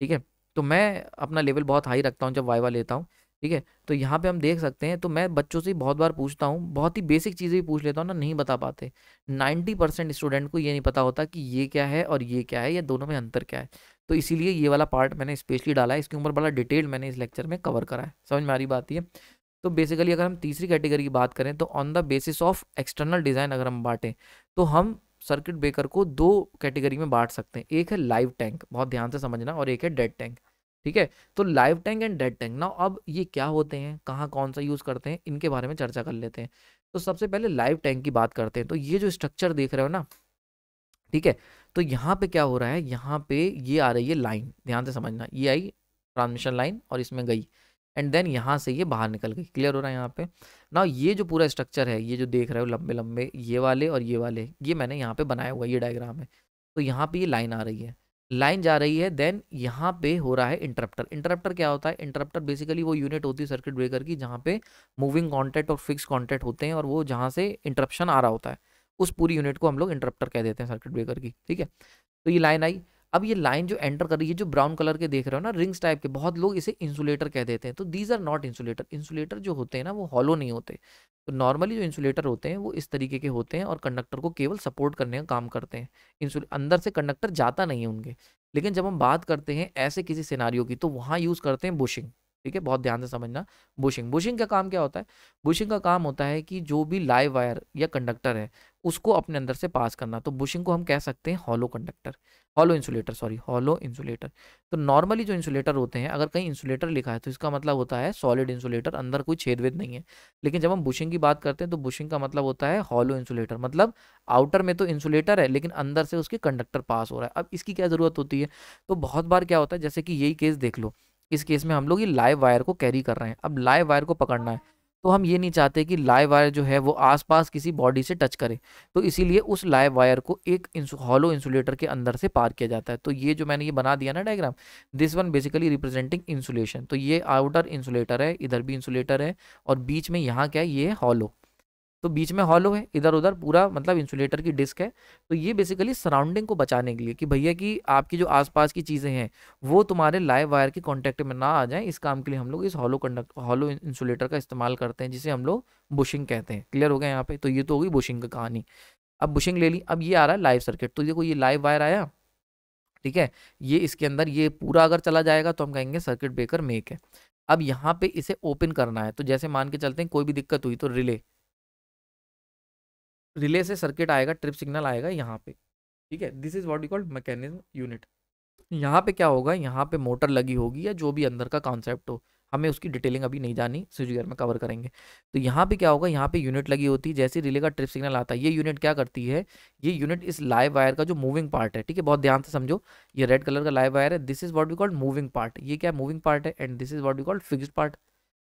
ठीक है, तो मैं अपना लेवल बहुत हाई रखता हूँ जब वाइवा लेता हूँ। ठीक है, तो यहाँ पे हम देख सकते हैं, तो मैं बच्चों से बहुत बार पूछता हूँ, बहुत ही बेसिक चीज़ें भी पूछ लेता हूँ ना, नहीं बता पाते। नाइन्टी परसेंट स्टूडेंट को ये नहीं पता होता कि ये क्या है और ये क्या है, या दोनों में अंतर क्या है। तो इसीलिए ये वाला पार्ट मैंने स्पेशली डाला है, इसके ऊपर बड़ा डिटेल मैंने इस लेक्चर में कवर करा है, समझ में आ रही बात है। तो बेसिकली अगर हम तीसरी कैटेगरी की बात करें तो on the basis of external design अगर हम बांटें तो हम सर्किट ब्रेकर को दो कैटेगरी में बांट सकते हैं। एक है लाइव टैंक, बहुत ध्यान से समझना, और एक है डेड टैंक। ठीक है, तो live tank and dead tank ना, अब ये क्या होते हैं, कहाँ कौन सा यूज़ करते हैं, इनके बारे में चर्चा कर लेते हैं। तो सबसे पहले लाइव टैंक की बात करते हैं। तो ये जो स्ट्रक्चर देख रहे हो ना, ठीक है, तो यहाँ पे क्या हो रहा है, यहाँ पे ये आ रही है लाइन, ध्यान से समझना, ये आई ट्रांसमिशन लाइन और इसमें गई, एंड देन यहाँ से ये बाहर निकल गई। क्लियर हो रहा है यहाँ पे ना। ये जो पूरा स्ट्रक्चर है, ये जो देख रहे हो लंबे लंबे ये वाले और ये वाले, ये मैंने यहाँ पे बनाया हुआ, ये डायग्राम है। तो यहाँ पे ये लाइन आ रही है, लाइन जा रही है, देन यहाँ पे हो रहा है इंटरप्टर। इंटरप्टर क्या होता है, इंटरप्टर बेसिकली वो यूनिट होती है सर्किट ब्रेकर की जहाँ पे मूविंग कॉन्टैक्ट और फिक्स कॉन्टैक्ट होते हैं, और वो जहाँ से इंटरप्शन आ रहा होता है उस पूरी यूनिट को हम लोग इंटरप्टर कह देते हैं सर्किट ब्रेकर की। ठीक है, तो ये लाइन आई। अब ये लाइन जो एंटर कर रही है, जो ब्राउन कलर के देख रहे हो ना रिंग्स टाइप के, बहुत लोग इसे इंसुलेटर कह देते हैं। तो these are not insulator. Insulator जो होते हैं ना वो हॉलो नहीं होते। तो नॉर्मली जो इंसुलेटर होते हैं वो इस तरीके के होते हैं और कंडक्टर को केवल सपोर्ट करने का काम करते हैं। इंसुल अंदर से कंडक्टर जाता नहीं है उनके। लेकिन जब हम बात करते हैं ऐसे किसी सिनारियो की तो वहाँ यूज़ करते हैं बुशिंग। ठीक है, बहुत ध्यान से समझना। बुशिंग बुशिंग का काम क्या होता है? बुशिंग का काम होता है कि जो भी लाइव वायर या कंडक्टर है उसको अपने अंदर से पास करना। तो बुशिंग को हम कह सकते हैं hollow conductor hollow insulator sorry hollow insulator. तो नॉर्मली जो इंसुलेटर होते हैं, अगर कहीं इंसुलेटर लिखा है तो इसका मतलब होता है सॉलिड इंसुलेटर, अंदर कोई छेदवेद नहीं है। लेकिन जब हम बुशिंग की बात करते हैं तो बुशिंग का मतलब होता है हॉलो इंसुलेटर, मतलब आउटर में तो इंसुलेटर है लेकिन अंदर से उसके कंडक्टर पास हो रहा है। अब इसकी क्या ज़रूरत होती है? तो बहुत बार क्या होता है, जैसे कि यही केस देख लो, इस केस में हम लोग ये लाइव वायर को कैरी कर रहे हैं। अब लाइव वायर को पकड़ना है तो हम ये नहीं चाहते कि लाइव वायर जो है वो आसपास किसी बॉडी से टच करे, तो इसीलिए उस लाइव वायर को एक हॉलो इंसुलेटर के अंदर से पार किया जाता है। तो ये जो मैंने ये बना दिया ना diagram, this one basically representing insulation. तो ये आउटर इंसुलेटर है, इधर भी इंसुलेटर है और बीच में यहाँ क्या है, ये हॉलो, तो बीच में हॉलो है, इधर उधर पूरा मतलब इंसुलेटर की डिस्क है। तो ये बेसिकली सराउंडिंग को बचाने के लिए कि भैया कि आपकी जो आसपास की चीज़ें हैं वो तुम्हारे लाइव वायर के कांटेक्ट में ना आ जाएं, इस काम के लिए हम लोग इस हॉलो कंडक्ट हॉलो इंसुलेटर का इस्तेमाल करते हैं, जिसे हम लोग बुशिंग कहते हैं। क्लियर हो गया यहाँ पे? तो ये तो होगी बुशिंग की कहानी। अब बुशिंग ले ली, अब ये आ रहा है लाइव सर्किट। तो देखो ये लाइव वायर आया, ठीक है, ये इसके अंदर ये पूरा अगर चला जाएगा तो हम कहेंगे सर्किट ब्रेकर मेक है। अब यहाँ पे इसे ओपन करना है, तो जैसे मान के चलते हैं कोई भी दिक्कत हुई तो रिले रिले से सर्किट आएगा, ट्रिप सिग्नल आएगा यहाँ पे, ठीक है। This is what you called mechanism unit. यहाँ पे क्या होगा, यहाँ पे मोटर लगी होगी या जो भी अंदर का कॉन्सेप्ट हो, हमें उसकी डिटेलिंग अभी नहीं जानी, सीरीज में कवर करेंगे। तो यहाँ पे क्या होगा, यहाँ पे यूनिट लगी होती है, जैसे रिले का ट्रिप सिग्नल आता है ये यूनिट क्या करती है, ये यूनिट इस लाइव वायर का जो मूविंग पार्ट है, ठीक है, बहुत ध्यान से समझो, ये रेड कलर का लाइव वायर है, this is what you called moving part, ये क्या मूविंग पार्ट है, and this is what you called fixed part.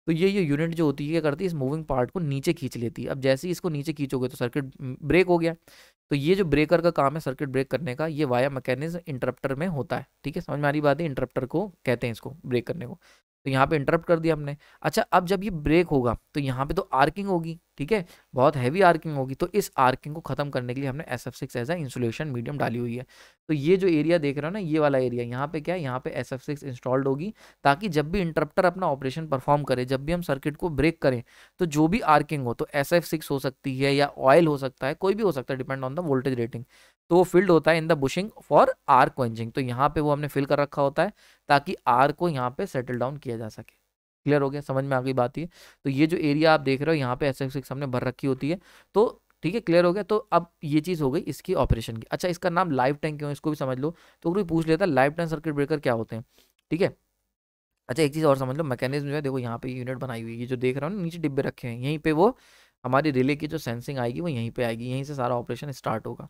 तो ये ये यूनिट जो होती है क्या करती है, इस मूविंग पार्ट को नीचे खींच लेती है। अब जैसे ही इसको नीचे खींचोगे तो सर्किट ब्रेक हो गया। तो ये जो ब्रेकर का काम है सर्किट ब्रेक करने का, ये वाया मैकेनिज्म इंटरप्टर में होता है, ठीक है, समझ में आ रही बात है, इंटरप्टर को कहते हैं इसको ब्रेक करने को। तो यहाँ पे इंटरप्ट कर दिया हमने। अच्छा, अब जब ये ब्रेक होगा तो यहाँ पे तो आर्किंग होगी, ठीक है, बहुत हैवी आर्किंग होगी। तो इस आर्किंग को खत्म करने के लिए हमने S F six as a insulation medium डाली हुई है। तो ये जो एरिया देख रहे हो ना, ये वाला एरिया, यहाँ पे क्या है, यहाँ पे एस एफ सिक्स इंस्टॉल्ड होगी, ताकि जब भी इंटरप्टर अपना ऑपरेशन परफॉर्म करे, जब भी हम सर्किट को ब्रेक करें, तो जो भी आर्किंग हो, तो एस एफ सिक्स हो सकती है या ऑयल हो सकता है, कोई भी हो सकता है, depend on the voltage rating. तो वो फील्ड होता है in the bushing for arc quenching. तो यहाँ पे वो हमने फिल कर रखा होता है ताकि आर को यहाँ पे सेटल डाउन किया जा सके। क्लियर हो गया, समझ में आ गई बात ये? तो ये जो एरिया आप देख रहे हो यहाँ पे एस एफ सिक्स हमने भर रखी होती है। तो ठीक है, क्लियर हो गया। तो अब ये चीज़ हो गई इसकी ऑपरेशन की। अच्छा, इसका नाम लाइफ टैंक क्यों, इसको भी समझ लो। तो कोई पूछ लेता है लाइफ टैंक सर्किट ब्रेकर क्या होते हैं, ठीक है। अच्छा, एक चीज़ और समझ लो, मैकेनिज्म जो है, देखो यहाँ पे यूनिट बनाई हुई है, ये जो देख रहा हूँ नीचे डिब्बे रखे हैं, यहीं पर वो हमारी रिले की जो सेंसिंग आएगी वो यहीं पर आएगी, यहीं से सारा ऑपरेशन स्टार्ट होगा।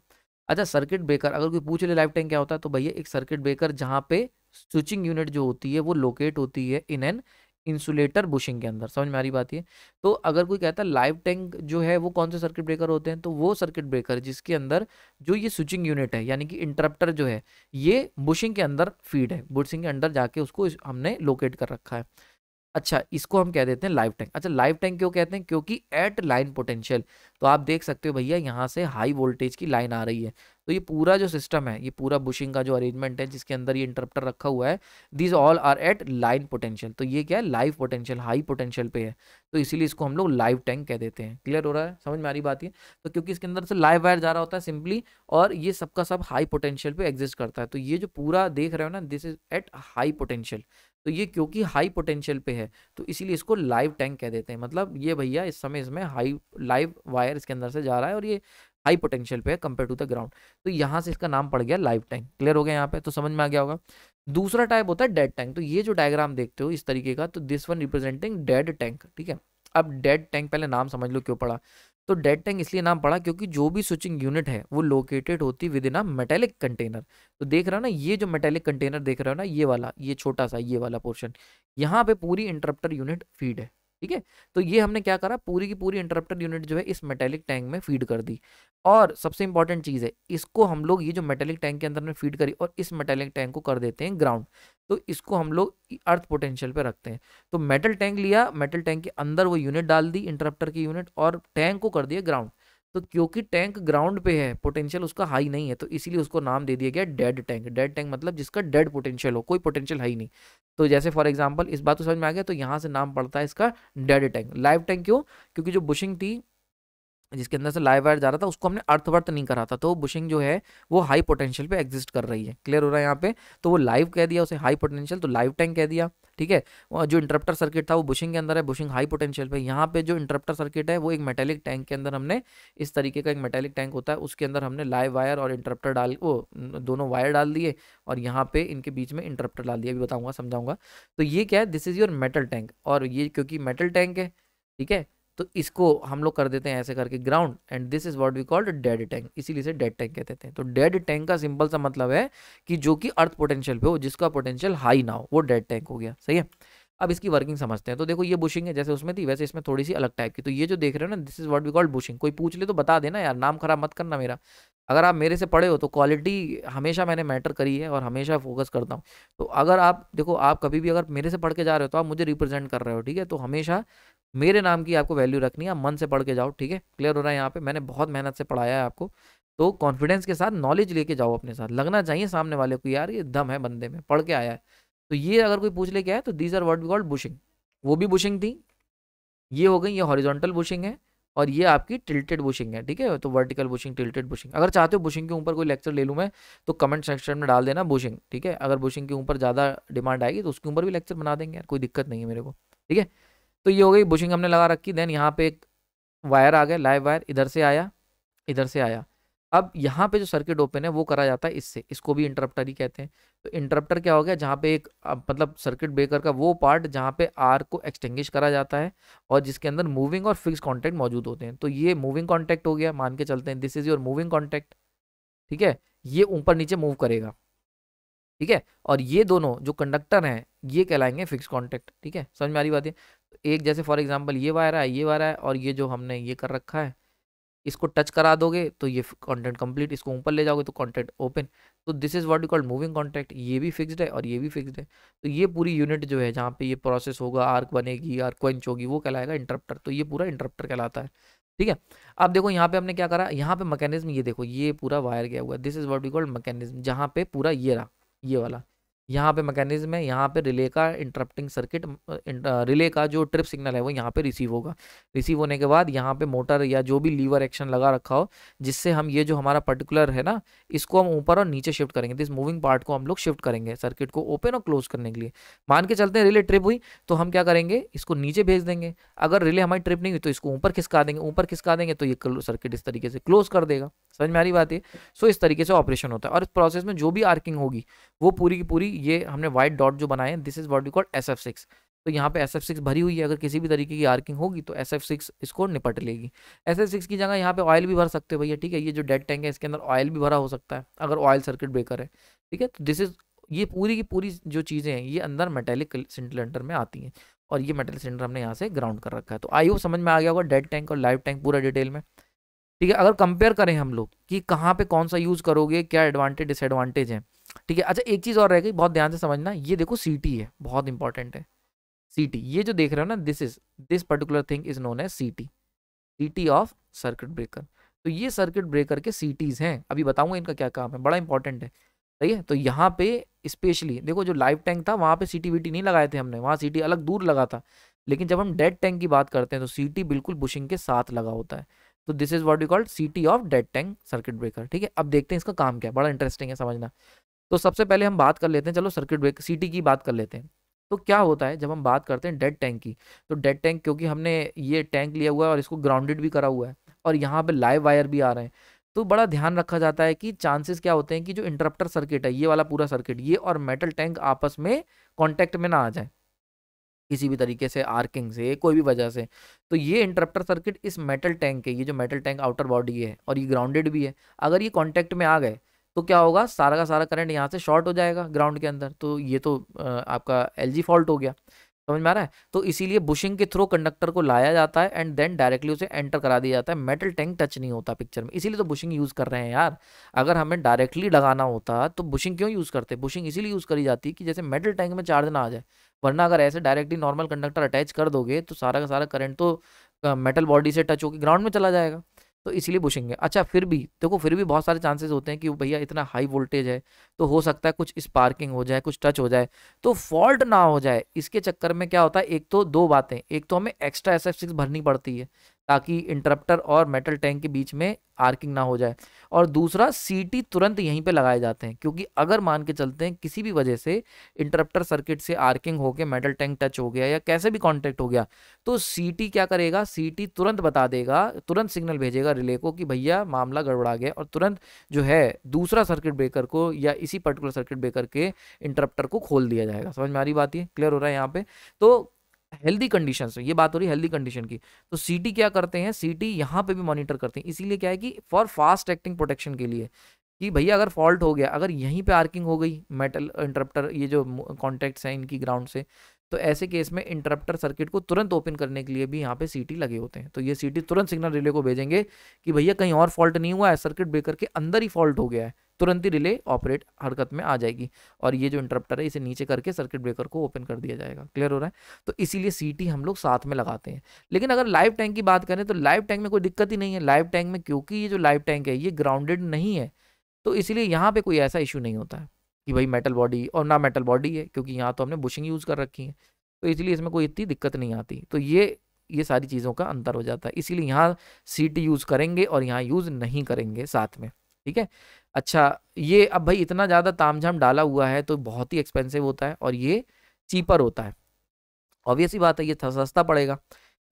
अच्छा, सर्किट ब्रेकर अगर कोई पूछ ले लाइफ टैंक क्या होता है, तो भैया एक सर्किट ब्रेकर जहाँ पे स्विचिंग यूनिट जो होती है वो लोकेट होती है इन एन इंसुलेटर बुशिंग के अंदर, समझ में आ रही बात है। तो अगर कोई कहता है लाइफ टैंक जो है वो कौन से सर्किट ब्रेकर होते हैं, तो वो सर्किट ब्रेकर जिसके अंदर जो ये स्विचिंग यूनिट है, यानी कि इंटरप्टर जो है, ये बुशिंग के अंदर फीड है, बुशिंग के अंदर जाके उसको हमने लोकेट कर रखा है। अच्छा, इसको हम कह देते हैं लाइफ टैंक। अच्छा, लाइफ टैंक क्यों कहते हैं, क्योंकि एट लाइन पोटेंशियल, तो आप देख सकते हो भैया यहाँ से हाई वोल्टेज की लाइन आ रही है, तो ये पूरा जो सिस्टम है, ये पूरा बुशिंग का जो अरेंजमेंट है जिसके अंदर ये इंटरप्टर रखा हुआ है, these all are at line potential. तो ये क्या है, लाइव पोटेंशियल, हाई पोटेंशियल पे है, तो इसीलिए इसको हम लोग लाइव टैंक कह देते हैं। क्लियर हो रहा है, समझ में आ रही बात है। तो क्योंकि इसके अंदर से लाइव वायर जा रहा होता है सिंपली, और ये सबका सब हाई पोटेंशियल पे एग्जिस्ट करता है। तो ये जो पूरा देख रहे हो ना, this is at high potential, तो ये क्योंकि हाई पोटेंशियल पे है तो इसीलिए इसको लाइव टैंक कह देते हैं। मतलब ये भैया इस समय इसमें हाई लाइव वायर इसके अंदर से जा रहा है और ये हाई पोटेंशियल पे है कंपेयर टू द ग्राउंड, तो यहाँ से इसका नाम पड़ गया लाइव टैंक। क्लियर हो गया यहाँ पे, तो समझ में आ गया होगा। दूसरा टाइप होता है डेड टैंक। तो ये जो डायग्राम देखते हो इस तरीके का, तो this one representing dead tank, ठीक है। अब डेड टैंक पहले नाम समझ लो क्यों पड़ा। तो डेड टैंक इसलिए नाम पड़ा क्योंकि जो भी स्विचिंग यूनिट है वो लोकेटेड होती within a metallic container. तो देख रहे हो ना, ये जो मेटेलिक कंटेनर देख रहे हो ना, ये वाला, ये छोटा सा ये वाला पोर्शन, यहाँ पे पूरी इंटरप्टर यूनिट फीड है, ठीक है। तो ये हमने क्या करा, पूरी की पूरी इंटरप्टर यूनिट जो है इस मेटेलिक टैंक में फीड कर दी। और सबसे इंपॉर्टेंट चीज़ है, इसको हम लोग ये जो मेटेलिक टैंक के अंदर में फीड करी और इस मेटेलिक टैंक को कर देते हैं ग्राउंड, तो इसको हम लोग अर्थ पोटेंशियल पे रखते हैं। तो मेटल टैंक लिया, मेटल टैंक के अंदर वो यूनिट डाल दी, इंटरप्टर की यूनिट, और टैंक को कर दिया ग्राउंड। तो क्योंकि टैंक ग्राउंड पे है, पोटेंशियल उसका हाई नहीं है, तो इसीलिए उसको नाम दे दिया गया डेड टैंक। डेड टैंक मतलब जिसका डेड पोटेंशियल हो, कोई पोटेंशियल हाई नहीं। तो जैसे फॉर एग्जांपल इस बात को समझ में आ गया, तो यहाँ से नाम पड़ता है इसका डेड टैंक। लाइव टैंक क्यों, क्योंकि जो बुशिंग थी जिसके अंदर से लाइव वायर जा रहा था उसको हमने अर्थवर्त नहीं करा था, तो बुशिंग जो है वो हाई पोटेंशियल पे एग्जिस्ट कर रही है। क्लियर हो रहा है यहाँ पे, तो वो लाइव कह दिया उसे हाई पोटेंशियल, तो लाइव टैंक कह दिया। ठीक है, जो इंटरप्टर सर्किट था वो बुशिंग के अंदर है, बुशिंग हाई पोटेंशियल पे। यहाँ पे जो इंटरप्टर सर्किट है वो एक मेटेलिक टैंक के अंदर, हमने इस तरीके का एक मेटेलिक टैंक होता है उसके अंदर हमने लाइव वायर और इंटरप्टर डाल, वो दोनों वायर डाल दिए और यहाँ पे इनके बीच में इंटरप्टर डाल दिया। अभी बताऊँगा समझाऊँगा। तो ये क्या है, this is your metal tank, और ये क्योंकि मेटल टैंक है ठीक है तो इसको हम लोग कर देते हैं ऐसे करके ground, and this is what we called dead tank, इसीलिए से डेड टैंक कहते हैं। तो डेड टैंक का सिंपल सा मतलब है कि जो कि अर्थ पोटेंशियल पे हो, जिसका पोटेंशियल हाई ना हो, वो डेड टैंक हो गया। सही है, अब इसकी वर्किंग समझते हैं। तो देखो ये बुशिंग है, जैसे उसमें थी वैसे इसमें थोड़ी सी अलग टाइप की। तो ये जो देख रहे हो ना, this is what we called bushing. कोई पूछ ले तो बता देना यार, नाम खराब मत करना मेरा। अगर आप मेरे से पढ़े हो तो क्वालिटी हमेशा मैंने मैटर करी है और हमेशा फोकस करता हूँ। तो अगर आप देखो, आप कभी भी अगर मेरे से पढ़ के जा रहे हो तो आप मुझे रिप्रेजेंट कर रहे हो। ठीक है, तो हमेशा मेरे नाम की आपको वैल्यू रखनी है, आप मन से पढ़ के जाओ। ठीक है, क्लियर हो रहा है यहाँ पे, मैंने बहुत मेहनत से पढ़ाया है आपको, तो कॉन्फिडेंस के साथ नॉलेज लेके जाओ अपने साथ। लगना चाहिए सामने वाले को, यार ये दम है बंदे में, पढ़ के आया है। तो ये अगर कोई पूछ ले क्या है, तो these are what we called bushing. वो भी बुशिंग थी, ये हो गई, ये हॉरिजॉन्टल बुशिंग है और ये आपकी टिल्टेड बुशिंग है। ठीक है, तो वर्टिकल बुशिंग, टिल्टेड बुशिंग। अगर चाहते हो बुशिंग के ऊपर कोई लेक्चर ले लूँ मैं, तो कमेंट सेक्शन में डाल देना बुशिंग। ठीक है, अगर बुशिंग के ऊपर ज़्यादा डिमांड आएगी तो उसके ऊपर भी लेक्चर बना देंगे, कोई दिक्कत नहीं है मेरे को। ठीक है, तो ये हो गई बुशिंग हमने लगा रखी। देन यहाँ पे एक वायर आ गया, लाइव वायर, इधर से आया इधर से आया। अब यहाँ पे जो सर्किट ओपन है वो करा जाता है इससे, इसको भी इंटरप्टर ही कहते हैं। तो इंटरप्टर क्या हो गया, जहाँ पे एक मतलब सर्किट ब्रेकर का वो पार्ट जहाँ पे आर को एक्सटिंग्विश करा जाता है और जिसके अंदर मूविंग और फिक्स कॉन्टैक्ट मौजूद होते हैं। तो ये मूविंग कॉन्टैक्ट हो गया, मान के चलते हैं this is your moving contact. ठीक है, ये ऊपर नीचे मूव करेगा। ठीक है, और ये दोनों जो कंडक्टर हैं ये कहलाएंगे फिक्स कॉन्टैक्ट। ठीक है, समझ में आ रही बात है। एक जैसे फॉर एग्जांपल ये वायर है, ये वायर है और ये जो हमने ये कर रखा है, इसको टच करा दोगे तो ये कॉन्टेंट कंप्लीट, इसको ऊपर ले जाओगे तो कॉन्टेंट ओपन। तो this is what we called moving content. ये भी फिक्स्ड है और ये भी फिक्स्ड है। तो ये पूरी यूनिट जो है जहाँ पे ये प्रोसेस होगा, आर्क बनेगी, आर्क क्वेंच होगी, वो कहलाएगा इंटरप्टर। तो ये पूरा इंटरप्टर कहलाता है। ठीक है, अब देखो यहाँ पे हमने क्या करा, यहाँ पे मैकेनिज्म, ये देखो ये पूरा वायर गया हुआ है, this is what we called mechanism. जहाँ पे पूरा ये रहा, ये वाला यहाँ पे मैकेनिज्म है, यहाँ पे रिले का इंटरप्टिंग सर्किट, रिले का जो ट्रिप सिग्नल है वो यहाँ पे रिसीव होगा। रिसीव होने के बाद यहाँ पे मोटर या जो भी लीवर एक्शन लगा रखा हो जिससे हम ये जो हमारा पर्टिकुलर है ना, इसको हम ऊपर और नीचे शिफ्ट करेंगे। दिस मूविंग पार्ट को हम लोग शिफ्ट करेंगे सर्किट को ओपन और क्लोज करने के लिए। मान के चलते हैं रिले ट्रिप हुई तो हम क्या करेंगे, इसको नीचे भेज देंगे। अगर रिले हमारी ट्रिप नहीं हुई तो इसको ऊपर खिसका देंगे, ऊपर खिसका देंगे तो ये सर्किट इस तरीके से क्लोज कर देगा। समझ में आ रही बात है। सो इस तरीके से ऑपरेशन होता है और इस प्रोसेस में जो भी आर्किंग होगी वो पूरी की पूरी, ये हमने व्हाइट डॉट जो बनाए हैं this is what we called S F six. तो यहाँ पे एस एफ सिक्स भरी हुई है, अगर किसी भी तरीके की आर्किंग होगी तो एस एफ सिक्स इसको निपट लेगी। एस एफ सिक्स की जगह यहाँ पे ऑयल भी भर सकते हो भैया। ठीक है, ये जो डेड टैंक है इसके अंदर ऑयल भी भरा हो सकता है अगर ऑयल सर्किट ब्रेकर है। ठीक है, तो दिस इज ये पूरी की पूरी जो चीज़ें हैं ये अंदर मेटेलिक सिलेंडर में आती हैं और ये मेटेलिक सिलेंडर हमने यहाँ से ग्राउंड कर रखा है। तो आई होप समझ में आ गया होगा डेड टैंक और लाइव टैंक पूरा डिटेल में। ठीक है, अगर कंपेयर करें हम लोग कि कहाँ पे कौन सा यूज़ करोगे, क्या एडवांटेज डिसएडवांटेज है। ठीक है, अच्छा एक चीज़ और रह गई, बहुत ध्यान से समझना। ये देखो सीटी है, बहुत इंपॉर्टेंट है सीटी। ये जो देख रहे हो ना, this is this particular thing is known as CT, CT of circuit breaker. तो ये सर्किट ब्रेकर के सीटीज हैं, अभी बताऊंगा इनका क्या काम है, बड़ा इंपॉर्टेंट है। सही है, तो यहाँ पे स्पेशली देखो जो लाइव टैंक था वहाँ पे सीटी वीटी नहीं लगाए थे हमने, वहाँ सीटी अलग दूर लगा था। लेकिन जब हम डेड टैंक की बात करते हैं तो सीटी बिल्कुल बुशिंग के साथ लगा होता है। तो this is what we called CT of dead tank circuit breaker. ठीक है, अब देखते हैं इसका काम क्या है, बड़ा इंटरेस्टिंग है समझना। तो सबसे पहले हम बात कर लेते हैं, चलो सर्किट ब्रेकर सीटी की बात कर लेते हैं। तो क्या होता है जब हम बात करते हैं डेड टैंक की, तो डेड टैंक क्योंकि हमने ये टैंक लिया हुआ है और इसको ग्राउंडेड भी करा हुआ है और यहाँ पे लाइव वायर भी आ रहे हैं, तो बड़ा ध्यान रखा जाता है कि चांसेस क्या होते हैं कि जो इंटरप्टर सर्किट है, ये वाला पूरा सर्किट, ये और मेटल टैंक आपस में कॉन्टैक्ट में ना आ जाए किसी भी तरीके से, आर्किंग से, कोई भी वजह से। तो ये इंटरप्टर सर्किट इस मेटल टैंक के, ये जो मेटल टैंक आउटर बॉडी है और ये ग्राउंडेड भी है, अगर ये कॉन्टैक्ट में आ गए तो क्या होगा, सारा का सारा करंट यहाँ से शॉर्ट हो जाएगा ग्राउंड के अंदर। तो ये तो आपका एलजी फॉल्ट हो गया, समझ में आ रहा है। तो इसीलिए बुशिंग के थ्रू कंडक्टर को लाया जाता है एंड देन डायरेक्टली उसे एंटर करा दिया जाता है, मेटल टैंक टच नहीं होता पिक्चर में। इसीलिए तो बुशिंग यूज़ कर रहे हैं यार, अगर हमें डायरेक्टली लगाना होता तो बुशिंग क्यों यूज़ करते। बुशिंग इसीलिए यूज़ करी जाती है कि जैसे मेटल टैंक में चार्ज ना आ जाए, वरना अगर ऐसे डायरेक्टली नॉर्मल कंडक्टर अटैच कर दोगे तो सारा का सारा करंट तो मेटल बॉडी से टच होकर ग्राउंड में चला जाएगा। तो इसलिए बुशिंग है। अच्छा फिर भी देखो, फिर भी बहुत सारे चांसेस होते हैं कि भैया इतना हाई वोल्टेज है तो हो सकता है कुछ स्पार्किंग हो जाए, कुछ टच हो जाए, तो फॉल्ट ना हो जाए। इसके चक्कर में क्या होता है, एक तो दो बातें, एक तो हमें एक्स्ट्रा एस एफ सिक्स भरनी पड़ती है ताकि इंटरप्टर और मेटल टैंक के बीच में आर्किंग ना हो जाए। और दूसरा, सीटी तुरंत यहीं पे लगाए जाते हैं, क्योंकि अगर मान के चलते हैं किसी भी वजह से इंटरप्टर सर्किट से आर्किंग होके मेटल टैंक टच हो गया या कैसे भी कांटेक्ट हो गया, तो सीटी क्या करेगा, सीटी तुरंत बता देगा, तुरंत सिग्नल भेजेगा रिले को कि भैया मामला गड़बड़ा गया, और तुरंत जो है दूसरा सर्किट ब्रेकर को या इसी पर्टिकुलर सर्किट ब्रेकर के इंटरप्टर को खोल दिया जाएगा। समझ में आ रही बात, ये क्लियर हो रहा है यहाँ पे। तो हेल्दी कंडीशन, ये बात हो रही है हेल्दी कंडीशन की, तो सीटी क्या करते हैं, सीटी यहाँ पे भी मॉनिटर करते हैं। इसीलिए क्या है कि फॉर फास्ट एक्टिंग प्रोटेक्शन के लिए, कि भैया अगर फॉल्ट हो गया, अगर यहीं पे आर्किंग हो गई मेटल इंटरप्टर, ये जो कॉन्टैक्ट्स हैं इनकी ग्राउंड से, तो ऐसे केस में इंटरप्टर सर्किट को तुरंत ओपन करने के लिए भी यहाँ पे सीटी लगे होते हैं। तो ये सीटी तुरंत सिग्नल रिले को भेजेंगे कि भैया कहीं और फॉल्ट नहीं हुआ है, सर्किट ब्रेकर के अंदर ही फॉल्ट हो गया है, तुरंत ही रिले ऑपरेट हरकत में आ जाएगी और ये जो इंटरप्टर है इसे नीचे करके सर्किट ब्रेकर को ओपन कर दिया जाएगा। क्लियर हो रहा है? तो इसीलिए सीटी हम लोग साथ में लगाते हैं। लेकिन अगर लाइव टैंक की बात करें तो लाइव टैंक में कोई दिक्कत ही नहीं है। लाइव टैंक में क्योंकि ये जो लाइव टैंक है ये ग्राउंडेड नहीं है, तो इसलिए यहाँ पे कोई ऐसा इशू नहीं होता है कि भाई मेटल बॉडी और ना मेटल बॉडी है, क्योंकि यहाँ तो हमने बुशिंग यूज़ कर रखी है, तो इसलिए इसमें कोई इतनी दिक्कत नहीं आती। तो ये ये सारी चीज़ों का अंतर हो जाता है, इसीलिए यहाँ सीटी यूज़ करेंगे और यहाँ यूज़ नहीं करेंगे साथ में। ठीक है। अच्छा, ये अब भाई इतना ज़्यादा तामझाम डाला हुआ है तो बहुत ही एक्सपेंसिव होता है और ये चीपर होता है, ऑब्वियस ही बात है, ये सस्ता पड़ेगा।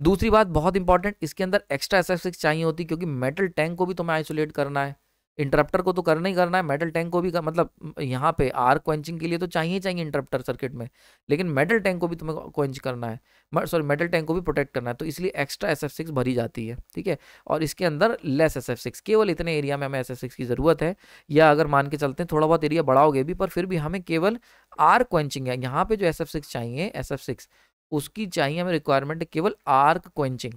दूसरी बात बहुत इंपॉर्टेंट, इसके अंदर एक्स्ट्रा एस एस सिक्स चाहिए होती, क्योंकि मेटल टैंक को भी तुम्हें आइसोलेट करना है, इंटरप्टर को तो करना ही करना है, मेटल टैंक को भी कर, मतलब यहाँ पे आर क्वेंचिंग के लिए तो चाहिए चाहिए इंटरप्टर सर्किट में, लेकिन मेटल टैंक को भी तुम्हें क्वेंच करना है, सॉरी मेटल टैंक को भी प्रोटेक्ट करना है, तो इसलिए एक्स्ट्रा एस एफ सिक्स भरी जाती है। ठीक है। और इसके अंदर लेस एस एफ सिक्स, केवल इतने एरिया में हमें एस एफ सिक्स की ज़रूरत है, या अगर मान के चलते हैं थोड़ा बहुत एरिया बढ़ाओगे भी, पर फिर भी हमें केवल आर क्वेंचिंग है यहाँ पर, जो एस एफ सिक्स चाहिए, एस एफ सिक्स उसकी चाहिए हमें रिक्वायरमेंट केवल आर्क क्वेंचिंग,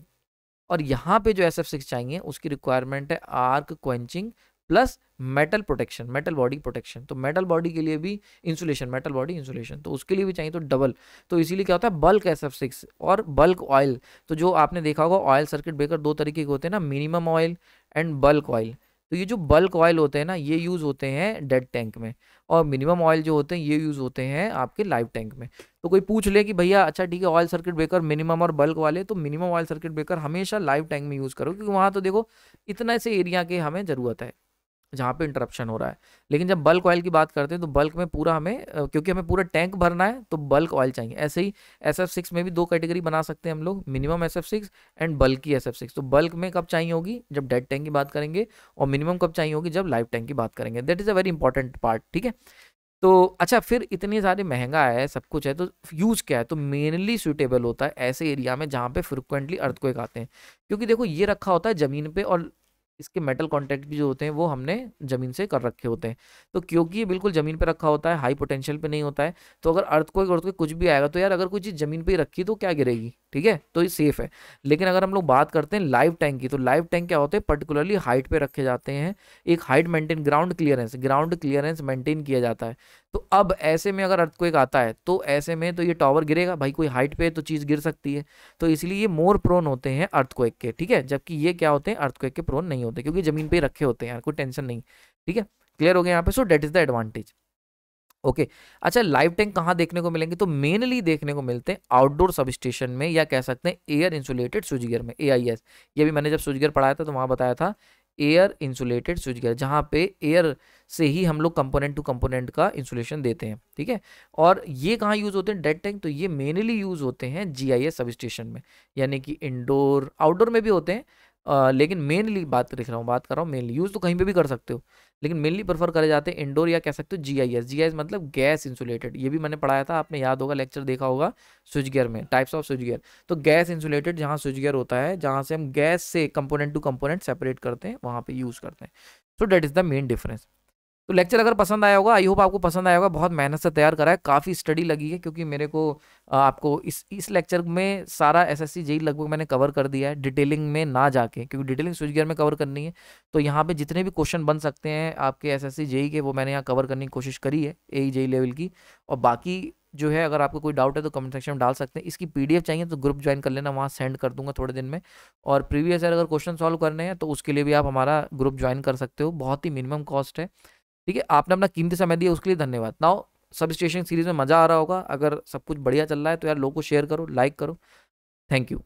और यहाँ पे जो एस एफ सिक्स चाहिए उसकी रिक्वायरमेंट है arc quenching plus metal protection, metal body protection. तो मेटल बॉडी के लिए भी इंसुलेशन, मेटल बॉडी इंसुलेशन, तो उसके लिए भी चाहिए, तो डबल। तो इसीलिए क्या होता है, बल्क एस एफ सिक्स और बल्क ऑयल। तो जो आपने देखा होगा ऑयल सर्किट ब्रेकर दो तरीके के होते हैं ना, minimum oil and bulk oil. तो ये जो बल्क ऑयल होते हैं ना, ये यूज़ होते हैं डेड टैंक में, और मिनिमम ऑयल जो होते हैं ये यूज़ होते हैं आपके लाइव टैंक में। तो कोई पूछ ले कि भैया अच्छा ठीक है ऑयल सर्किट ब्रेकर मिनिमम और बल्क वाले, तो मिनिमम ऑयल सर्किट ब्रेकर हमेशा लाइव टैंक में यूज़ करो, क्योंकि वहाँ तो देखो इतना से एरिया के हमें ज़रूरत है जहाँ पे इंटरप्शन हो रहा है। लेकिन जब बल्क ऑयल की बात करते हैं तो बल्क में पूरा हमें, क्योंकि हमें पूरा टैंक भरना है, तो बल्क ऑयल चाहिए। ऐसे ही एस एफ सिक्स में भी दो कैटेगरी बना सकते हैं हम लोग, minimum S F six and bulky S F six. तो बल्क में कब चाहिए होगी, जब डेड टैंक की बात करेंगे, और मिनिमम कब चाहिए होगी, जब लाइव टैंक की बात करेंगे। That is a very important part. ठीक है। तो अच्छा, फिर इतने सारे महंगा है, सब कुछ है, तो यूज़ क्या है, तो मेनली सूटेबल होता है ऐसे एरिया में जहाँ पे फ्रिक्वेंटली अर्थक्वेक आते हैं, क्योंकि देखो ये रखा होता है ज़मीन पे, और इसके मेटल कॉन्टैक्ट भी जो होते हैं वो हमने ज़मीन से कर रखे होते हैं। तो क्योंकि ये बिल्कुल ज़मीन पे रखा होता है, हाई पोटेंशियल पे नहीं होता है, तो अगर अर्थक्वेक अर्थक्वेक कुछ भी आएगा तो यार अगर कोई चीज़ ज़मीन पे ही रखी तो क्या गिरेगी। ठीक है। तो ये सेफ़ है। लेकिन अगर हम लोग बात करते हैं लाइव टैंक की, तो लाइव टैंक क्या होते हैं, पर्टिकुलरली हाइट पर रखे जाते हैं, एक height maintain, ground clearance, ground clearance maintain किया जाता है। तो अब ऐसे में अगर अर्थक्वेक आता है तो ऐसे में तो ये टावर गिरेगा भाई, कोई हाइट पे तो चीज़ गिर सकती है, तो इसलिए ये मोर प्रोन होते हैं अर्थक्वेक के। ठीक है। जबकि ये क्या होते हैं, अर्थक्वेक के प्रोन नहीं होते, क्योंकि ज़मीन पे रखे होते हैं यार, कोई टेंशन नहीं। ठीक है, क्लियर हो गया यहाँ पे। So that is the advantage. Okay. अच्छा, लाइव टैंक कहाँ देखने को मिलेंगे, तो मेनली देखने को मिलते हैं आउटडोर सबस्टेशन में, या कह सकते हैं एयर इंसुलेटेड स्विच गियर में, ए आई एस। ये भी मैंने जब स्विच गियर पढ़ाया था तो वहाँ बताया था एयर इंसुलेटेड स्विच गियर, जहाँ पे एयर से ही हम लोग कंपोनेंट टू कंपोनेंट का इंसुलेशन देते हैं। ठीक है। और ये कहाँ यूज़ होते हैं डेड टैंक, तो ये मेनली यूज़ होते हैं जी आई एस सबस्टेशन में, यानी कि इंडोर, आउटडोर में भी होते हैं, आ, लेकिन मेनली बात लिख रहा हूँ बात कर रहा हूँ मेनली, यूज़ तो कहीं पे भी कर सकते हो, लेकिन मेनली प्रेफर करे जाते हैं इंडोर, या कह सकते हो G I S. G I S मतलब गैस इंसुलेटेड। ये भी मैंने पढ़ाया था, आपने याद होगा, लेक्चर देखा होगा स्विच गियर में, टाइप्स ऑफ स्विच गियर। तो गैस इंसुलेटेड जहाँ स्विच गियर होता है, जहाँ से हम गैस से कंपोनेंट टू कंपोनेंट सेपरेट करते हैं, वहाँ पर यूज़ करते हैं। So that is the main difference. तो लेक्चर अगर पसंद आया होगा, आई होप आपको पसंद आया होगा। बहुत मेहनत से तैयार करा है, काफ़ी स्टडी लगी है, क्योंकि मेरे को आपको इस इस लेक्चर में सारा एस एस सी जे ई लगभग मैंने कवर कर दिया है, डिटेलिंग में ना जाके, क्योंकि डिटेलिंग स्विच गियर में कवर करनी है। तो यहाँ पे जितने भी क्वेश्चन बन सकते हैं आपके एस एस सी जे ई के, वो मैंने यहाँ कवर करने की कोशिश करी है, ए जे ई लेवल की। और बाकी जो है, अगर आपको कोई डाउट है तो कमेंट सेक्शन में डाल सकते हैं। इसकी पीडीएफ चाहिए तो ग्रुप ज्वाइन कर लेना, वहाँ सेंड कर दूंगा थोड़े दिन में। और प्रीवियस ईयर अगर क्वेश्चन सॉल्व करने हैं तो उसके लिए भी आप हमारा ग्रुप ज्वाइन कर सकते हो, बहुत ही मिनिमम कॉस्ट है। ठीक है। आपने अपना कीमती समय दिया, उसके लिए धन्यवाद। नाउ सबस्टेशन सीरीज में मज़ा आ रहा होगा, अगर सब कुछ बढ़िया चल रहा है तो यार लोगों को शेयर करो, लाइक करो। Thank you.